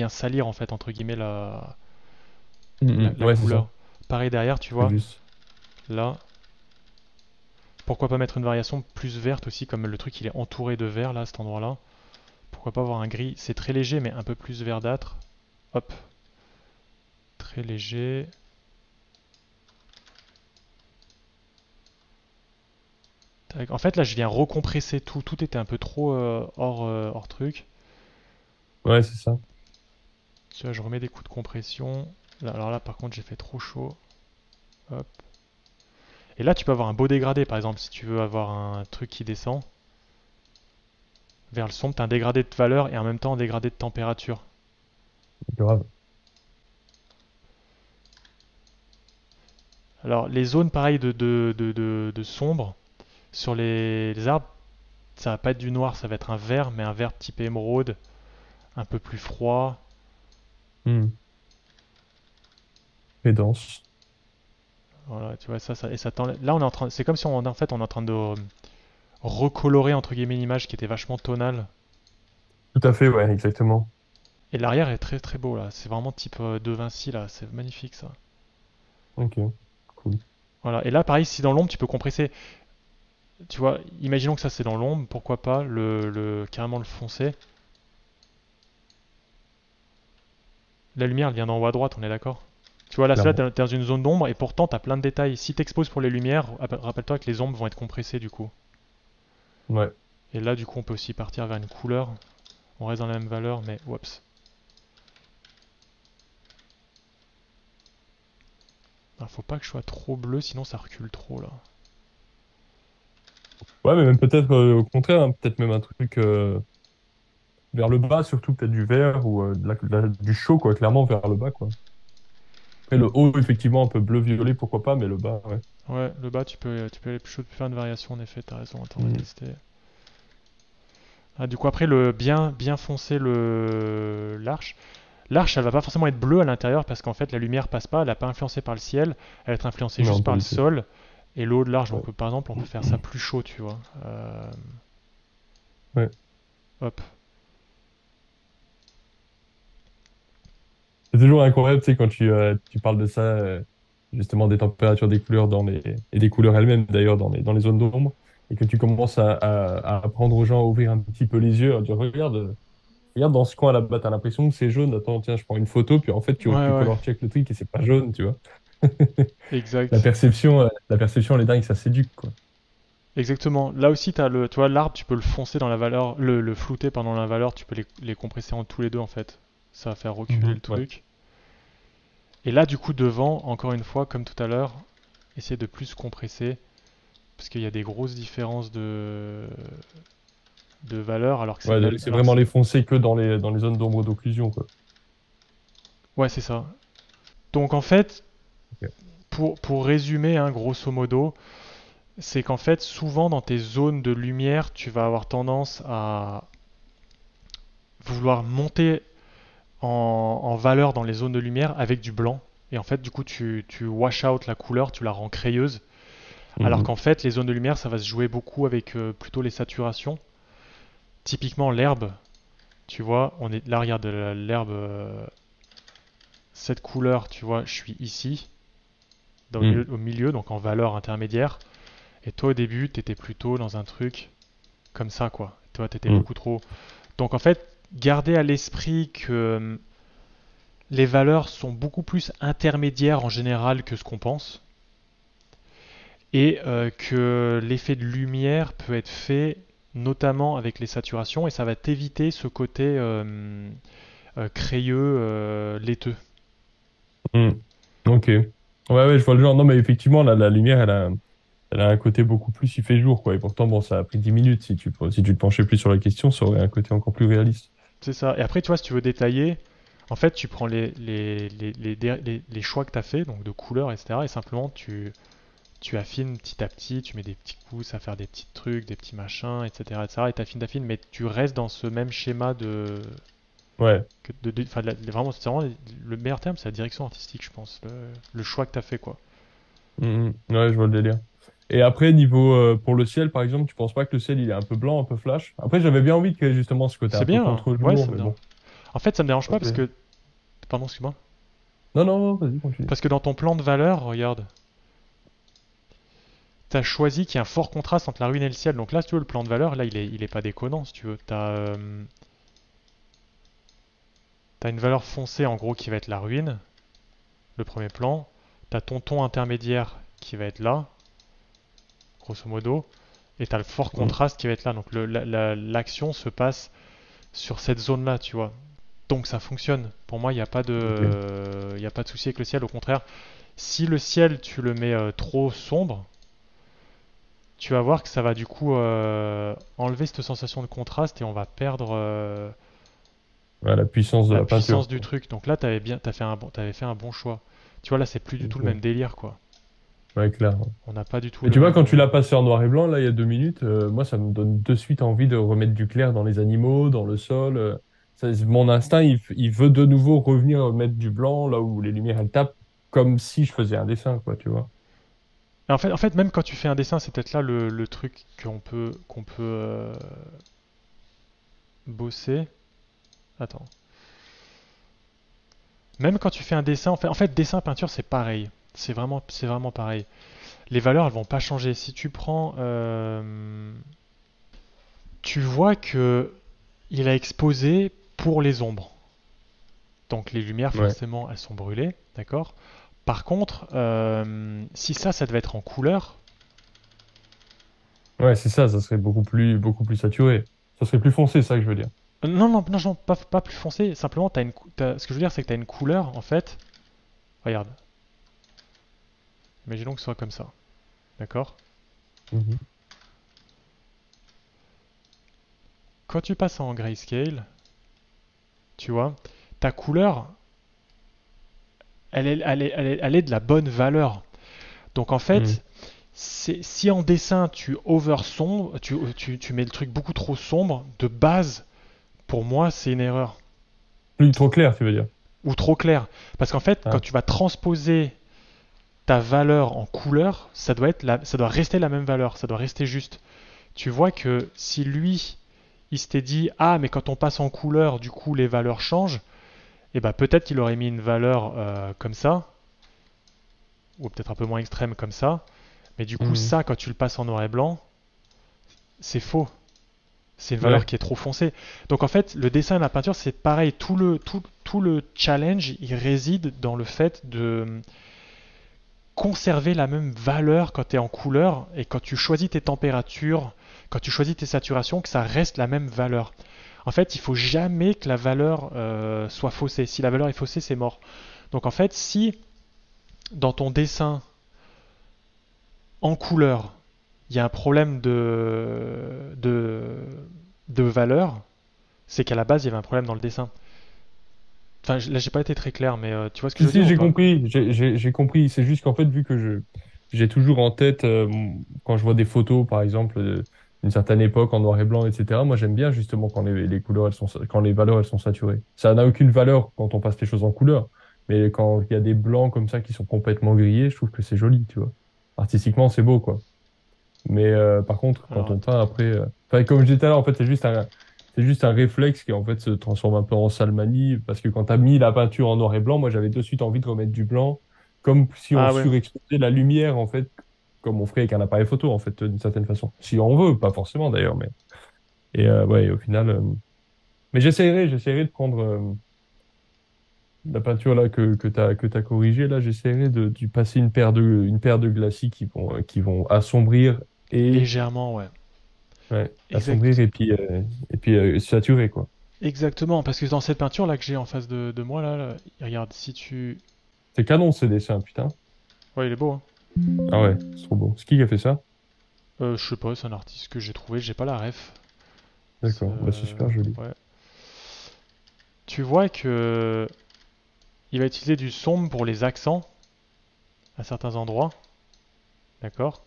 salir en fait entre guillemets la couleur. Pareil derrière, tu vois. Là, pourquoi pas mettre une variation plus verte aussi, comme le truc il est entouré de vert là, cet endroit-là. Pourquoi pas avoir un gris, c'est très léger mais un peu plus verdâtre. Hop, très léger. En fait, là, je viens recompresser tout. Tout était un peu trop hors truc. Ouais, c'est ça. Tu vois, je remets des coups de compression. Là, alors là, par contre, j'ai fait trop chaud. Hop. Et là, tu peux avoir un beau dégradé, par exemple, si tu veux avoir un truc qui descend. Vers le sombre, tu as un dégradé de valeur et en même temps un dégradé de température. C'est grave. Alors, les zones, pareil, de sombre... Sur les arbres, ça va pas être du noir, ça va être un vert, mais un vert type émeraude, un peu plus froid. Et dense. Voilà, tu vois ça et ça t'enlève. Là, on est en train, c'est comme si on est en train de recolorer entre guillemets une image qui était vachement tonale. Tout à fait, ouais, exactement. Et l'arrière est très très beau là, c'est vraiment type de Vinci là, c'est magnifique ça. Ok, cool. Voilà, et là pareil, si dans l'ombre tu peux compresser. Tu vois, imaginons que ça c'est dans l'ombre, pourquoi pas carrément le foncer. La lumière elle vient d'en haut à droite, on est d'accord? Tu vois, là c'est dans une zone d'ombre et pourtant t'as plein de détails. Si t'exposes pour les lumières, rappelle-toi que les ombres vont être compressées du coup. Ouais. Et là du coup on peut aussi partir vers une couleur. On reste dans la même valeur, mais oups. Alors, faut pas que je sois trop bleu, sinon ça recule trop là. Ouais, mais même peut-être au contraire, hein, peut-être même un truc vers le bas, surtout peut-être du vert ou du chaud, quoi, clairement vers le bas, quoi. Après le haut, effectivement, un peu bleu-violet, pourquoi pas, mais le bas, ouais. Ouais, le bas, tu peux aller plus chaud, faire une variation, en effet, t'as raison, attends, on va tester. Ah, du coup, après, le bien foncé, l'arche. L'arche, elle va pas forcément être bleue à l'intérieur parce qu'en fait, la lumière passe pas, elle a pas influencée par le ciel, elle va être influencée juste par le sol. Et l'eau de l'arche, ouais. Par exemple, on peut faire ça plus chaud, tu vois. Ouais. Hop. C'est toujours incroyable, tu sais, quand tu parles de ça, justement des températures, des couleurs et des couleurs elles-mêmes, d'ailleurs, dans les zones d'ombre, et que tu commences à apprendre aux gens à ouvrir un petit peu les yeux, à dire, regarde dans ce coin là-bas, t'as l'impression que c'est jaune, attends, tiens, je prends une photo, puis en fait, tu color check le truc et c'est pas jaune, tu vois. Exact. La perception elle est dingue, ça s'éduque quoi. Exactement. Là aussi t'as le, tu vois l'arbre, tu peux le foncer dans la valeur, le flouter pendant la valeur, tu peux les compresser en tous les deux en fait. Ça va faire reculer le truc. Ouais. Et là du coup devant, encore une fois comme tout à l'heure, essayer de plus compresser parce qu'il y a des grosses différences de valeur alors que c'est vraiment les foncer que dans les zones d'ombre d'occlusion quoi. Ouais, c'est ça. Donc en fait pour résumer, hein, grosso modo, c'est qu'en fait, souvent dans tes zones de lumière, tu vas avoir tendance vouloir monter en valeur dans les zones de lumière avec du blanc. Et en fait, du coup, tu wash out la couleur, tu la rends crayeuse. Alors qu'en fait, les zones de lumière, ça va se jouer beaucoup avec plutôt les saturations. Typiquement, l'herbe, tu vois, on est là, regarde l'herbe, cette couleur, tu vois, je suis ici, au milieu, donc en valeur intermédiaire. Et toi, au début, tu étais plutôt dans un truc comme ça, quoi. Toi, tu étais beaucoup trop... Donc en fait, garder à l'esprit que les valeurs sont beaucoup plus intermédiaires en général que ce qu'on pense. Et que l'effet de lumière peut être fait notamment avec les saturations, et ça va t'éviter ce côté crayeux, laiteux. Ok. Ouais, je vois le genre. Non, mais effectivement, la lumière, elle a un côté beaucoup plus, il fait jour, quoi. Et pourtant, bon, ça a pris 10 minutes. Si tu te penchais plus sur la question, ça aurait un côté encore plus réaliste. C'est ça. Et après, tu vois, si tu veux détailler, en fait, tu prends les choix que tu as fait, donc de couleurs, etc., et simplement, tu affines petit à petit, tu mets des petits coups à faire des petits trucs, des petits machins, etc. et t'affines, mais tu restes dans ce même schéma de... Ouais. Vraiment, le meilleur terme, c'est la direction artistique, je pense. Le choix que t'as fait, quoi. Ouais, je vois le délire. Et après, niveau pour le ciel, par exemple, tu penses pas que le ciel, il est un peu blanc, un peu flash? Après, j'avais bien envie que, justement, ce côté un peu contre-jour. Ouais, bon. En fait, ça me dérange pas parce que... Pardon, excuse-moi. Non, vas-y, continue. Parce que dans ton plan de valeur, regarde... T'as choisi qu'il y a un fort contraste entre la ruine et le ciel. Donc là, si tu veux, le plan de valeur, là, il est pas déconnant, si tu veux. T'as une valeur foncée, en gros, qui va être la ruine, le premier plan. T'as ton ton intermédiaire qui va être là, grosso modo. Et t'as le fort contraste qui va être là. Donc l'action se passe sur cette zone-là, tu vois. Donc ça fonctionne. Pour moi, il n'y a pas de souci avec le ciel. Au contraire, si le ciel, tu le mets trop sombre, tu vas voir que ça va du coup enlever cette sensation de contraste et on va perdre la puissance de la peinture. Puissance du truc. Donc là, t'avais fait un bon choix. Tu vois, là, c'est plus du tout le même délire, quoi. Ouais, clair. On n'a pas du tout. Et tu vois, quand tu l'as passé en noir et blanc, là, il y a 2 minutes, moi, ça me donne de suite envie de remettre du clair dans les animaux, dans le sol. Mon instinct, il veut de nouveau revenir mettre du blanc là où les lumières elles tapent, comme si je faisais un dessin, quoi, tu vois. En fait, même quand tu fais un dessin, c'est peut-être là le truc qu'on peut bosser. Attends. Même quand tu fais un dessin, en fait, dessin, peinture, c'est pareil. C'est vraiment pareil. Les valeurs, elles vont pas changer. Si tu prends, tu vois que il a exposé pour les ombres. Donc les lumières, forcément, elles sont brûlées, d'accord ? Par contre, si ça devait être en couleur... Ouais, c'est ça serait beaucoup plus saturé. Ça serait plus foncé, ça que je veux dire. Non, pas plus foncé. Simplement, ce que je veux dire, c'est que tu as une couleur, en fait... Regarde. Imaginons que ce soit comme ça. D'accord ? Quand tu passes en grayscale, tu vois, ta couleur... Elle est de la bonne valeur. Donc en fait, si en dessin tu oversombre, tu mets le truc beaucoup trop sombre, de base, pour moi, c'est une erreur. Ou trop clair, tu veux dire. Ou trop clair. Parce qu'en fait, quand tu vas transposer ta valeur en couleur, ça doit rester la même valeur, ça doit rester juste. Tu vois que si lui, il s'était dit « Ah, mais quand on passe en couleur, du coup, les valeurs changent », et peut-être qu'il aurait mis une valeur comme ça, ou peut-être un peu moins extrême comme ça, mais du coup ça, quand tu le passes en noir et blanc, c'est faux. C'est une valeur qui est trop foncée. Donc en fait, le dessin et la peinture, c'est pareil. Tout le challenge, il réside dans le fait de conserver la même valeur quand tu es en couleur et quand tu choisis tes températures, quand tu choisis tes saturations, que ça reste la même valeur. En fait, il ne faut jamais que la valeur soit faussée. Si la valeur est faussée, c'est mort. Donc en fait, si dans ton dessin en couleur, il y a un problème de valeur, c'est qu'à la base, il y avait un problème dans le dessin. Enfin, là, j'ai pas été très clair, mais tu vois ce que je veux dire ? Si, j'ai compris. J'ai compris. C'est juste qu'en fait, vu que j'ai toujours en tête, quand je vois des photos, par exemple... d'une certaine époque en noir et blanc, etc. Moi, j'aime bien justement quand les couleurs, quand les valeurs, elles sont saturées. Ça n'a aucune valeur quand on passe les choses en couleur, mais quand il y a des blancs comme ça qui sont complètement grillés, je trouve que c'est joli, tu vois. Artistiquement, c'est beau, quoi. Mais par contre, quand on peint après, comme je disais tout à l'heure, en fait, c'est juste un réflexe qui en fait se transforme un peu en salmanie, parce que quand t'as mis la peinture en noir et blanc, moi j'avais de suite envie de remettre du blanc, comme si on surexposait la lumière en fait, comme on ferait avec un appareil photo en fait, d'une certaine façon. Si on veut, pas forcément d'ailleurs, mais et au final. Mais j'essaierai de prendre la peinture là que t'as corrigée là, j'essaierai de passer une paire de glacis qui vont assombrir et légèrement assombrir et puis saturer, quoi. Exactement, parce que dans cette peinture là que j'ai en face de moi là, regarde, si tu... C'est canon ce dessin, putain. Ouais, il est beau, hein. Ah ouais, c'est trop beau. C'est qui a fait ça? Je sais pas, c'est un artiste que j'ai trouvé, j'ai pas la ref. D'accord, c'est super joli. Ouais. Tu vois que il va utiliser du sombre pour les accents à certains endroits, d'accord?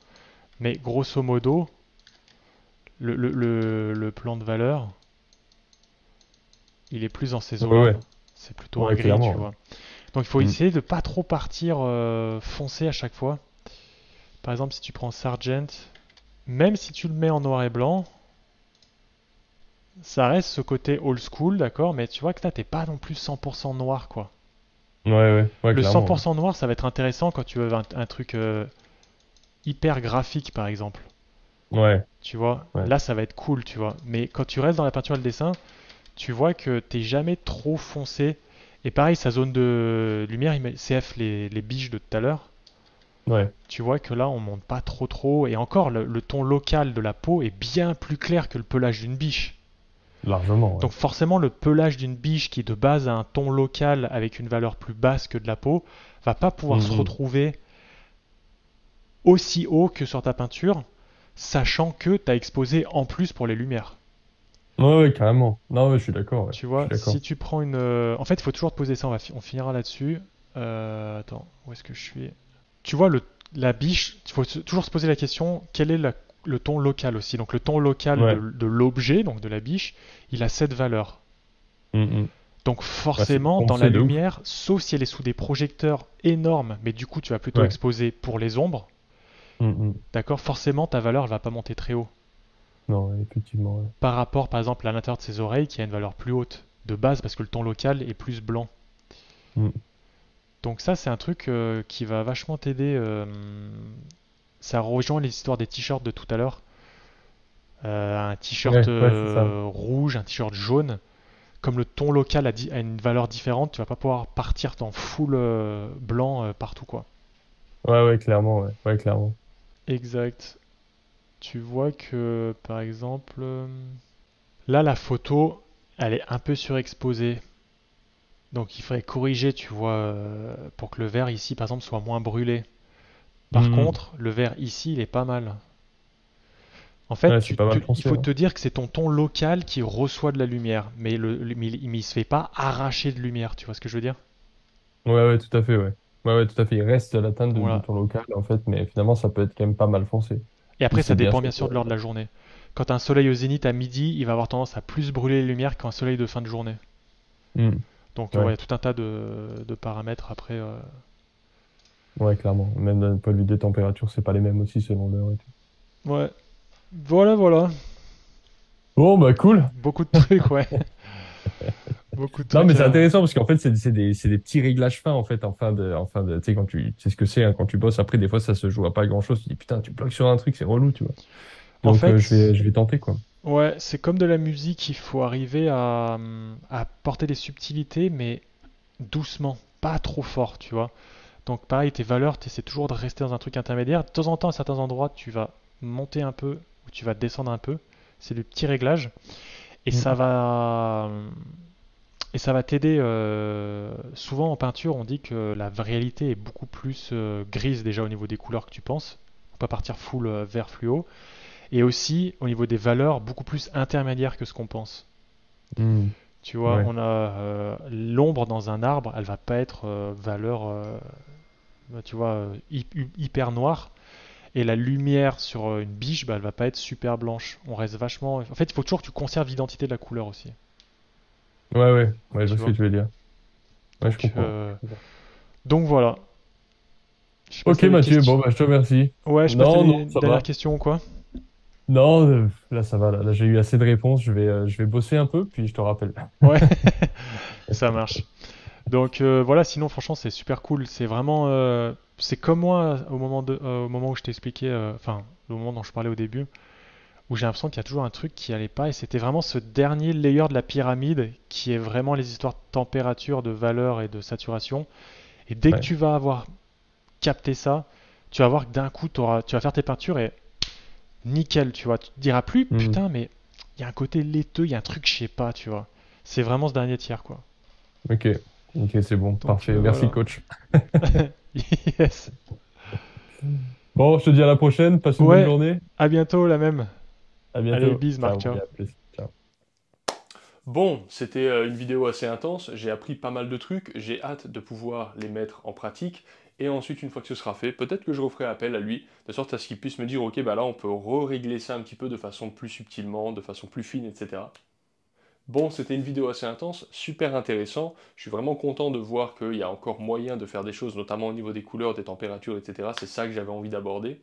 Mais grosso modo, le plan de valeur, il est plus dans ces eaux-là. C'est plutôt un gris, tu vois. Donc il faut essayer de pas trop partir foncé à chaque fois. Par exemple, si tu prends Sargent, même si tu le mets en noir et blanc, ça reste ce côté old school, d'accord? Mais tu vois que là, t'es pas non plus 100% noir, quoi. Ouais, le 100% noir, ça va être intéressant quand tu veux un truc hyper graphique, par exemple. Ouais. Tu vois, là, ça va être cool, tu vois. Mais quand tu restes dans la peinture et le dessin, tu vois que t'es jamais trop foncé. Et pareil, sa zone de lumière, CF les biches de tout à l'heure. Ouais. Tu vois que là, on monte pas trop. Et encore, le ton local de la peau est bien plus clair que le pelage d'une biche. Largement. Ouais. Donc forcément, le pelage d'une biche qui de base a un ton local avec une valeur plus basse que de la peau va pas pouvoir se retrouver aussi haut que sur ta peinture, sachant que t'as exposé en plus pour les lumières. Ouais, carrément. Non, je suis d'accord. Ouais. Tu vois, si tu prends une... En fait, il faut toujours te poser ça, on finira là-dessus. Attends, où est-ce que je suis? Tu vois, la biche, il faut toujours se poser la question, quel est le ton local aussi? Donc le ton local de l'objet, donc de la biche, il a cette valeur. Donc forcément, dans la lumière, sauf si elle est sous des projecteurs énormes, mais du coup, tu vas plutôt exposer pour les ombres, d'accord? Forcément, ta valeur ne va pas monter très haut. Non, effectivement. Ouais. Par rapport, par exemple, à l'intérieur de ses oreilles, qui a une valeur plus haute de base, parce que le ton local est plus blanc. Donc ça, c'est un truc qui va vachement t'aider. Ça rejoint les histoires des t-shirts de tout à l'heure. Un t-shirt rouge, un t-shirt jaune. Comme le ton local a une valeur différente, tu vas pas pouvoir partir en full blanc partout, quoi. Ouais, clairement, ouais, clairement. Exact. Tu vois que, par exemple, là, la photo, elle est un peu surexposée. Donc, il faudrait corriger, tu vois, pour que le vert ici, par exemple, soit moins brûlé. Par contre, le vert ici, il est pas mal. En fait, il faut te dire que c'est ton ton local qui reçoit de la lumière. Mais il se fait pas arracher de lumière, tu vois ce que je veux dire? Ouais, tout à fait, ouais, tout à fait. Il reste l'atteinte de ton local, en fait, mais finalement, ça peut être quand même pas mal foncé. Et après, ça dépend bien sûr de l'heure de la journée. Quand un soleil au zénith à midi, il va avoir tendance à plus brûler les lumières qu'un soleil de fin de journée. Donc, il y a tout un tas de paramètres après. Ouais, clairement. Même d'un point de vue des températures, c'est pas les mêmes aussi selon l'heure et tout. Ouais. Voilà. Bon, bah cool. Beaucoup de trucs, ouais. Beaucoup de trucs. Non, mais c'est intéressant parce qu'en fait, c'est des petits réglages fins, en fait, en fin de tu sais, quand tu sais ce que c'est, hein, quand tu bosses, après, des fois, ça se joue à pas grand chose. Tu te dis, putain, tu bloques sur un truc, c'est relou, tu vois. Donc, en fait, je vais tenter, quoi. Ouais, c'est comme de la musique, il faut arriver à porter des subtilités, mais doucement, pas trop fort, tu vois. Donc, pareil, tes valeurs, tu essaies toujours de rester dans un truc intermédiaire. De temps en temps, à certains endroits, tu vas monter un peu ou tu vas descendre un peu. C'est du petit réglage. Et ça va t'aider. Souvent en peinture, on dit que la réalité est beaucoup plus grise déjà au niveau des couleurs que tu penses. Faut pas partir full vert fluo. Et aussi au niveau des valeurs, beaucoup plus intermédiaire que ce qu'on pense. Tu vois, on a l'ombre dans un arbre, elle va pas être valeur, tu vois, hyper noire. et la lumière sur une biche, bah, elle va pas être super blanche. On reste vachement... En fait, il faut toujours que tu conserves l'identité de la couleur aussi. Ouais, je vois ce que tu veux dire. Ouais, je comprends. Donc voilà. Ok, Mathieu, bon, bah, je te remercie. Ouais, je passe une dernière question ou quoi? Non, là ça va, là j'ai eu assez de réponses, je vais bosser un peu, puis je te rappelle. Ouais, ça marche. Donc voilà, sinon franchement c'est super cool, c'est vraiment, c'est comme moi au moment où je t'expliquais, enfin au moment dont je parlais au début, où j'ai l'impression qu'il y a toujours un truc qui allait pas, et c'était vraiment ce dernier layer de la pyramide, qui est vraiment les histoires de température, de valeur et de saturation, et dès que tu vas avoir capté ça, tu vas voir que d'un coup tu vas faire tes peintures et... Nickel, tu vois, tu te diras plus, putain, mais il y a un côté laiteux, il y a un truc, je sais pas, tu vois. C'est vraiment ce dernier tiers, quoi. Ok, c'est bon, donc, parfait, merci voilà. Coach. Yes. Bon, je te dis à la prochaine, passe une bonne journée. À bientôt, la même. À bientôt. Allez, bis, Marc, ciao. Ciao. Bon, c'était une vidéo assez intense, j'ai appris pas mal de trucs, j'ai hâte de pouvoir les mettre en pratique. Et ensuite, une fois que ce sera fait, peut-être que je referai appel à lui, de sorte à ce qu'il puisse me dire « Ok, bah là, on peut régler ça un petit peu de façon plus subtilement, de façon plus fine, etc. » Bon, c'était une vidéo assez intense, super intéressant. Je suis vraiment content de voir qu'il y a encore moyen de faire des choses, notamment au niveau des couleurs, des températures, etc. C'est ça que j'avais envie d'aborder.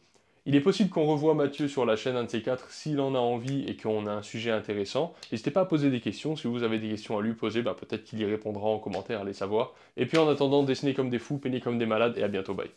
Il est possible qu'on revoie Mathieu sur la chaîne 1 de ces 4 s'il en a envie et qu'on a un sujet intéressant. N'hésitez pas à poser des questions. Si vous avez des questions à lui poser, bah peut-être qu'il y répondra en commentaire, allez savoir. Et puis en attendant, dessinez comme des fous, peinez comme des malades et à bientôt, bye.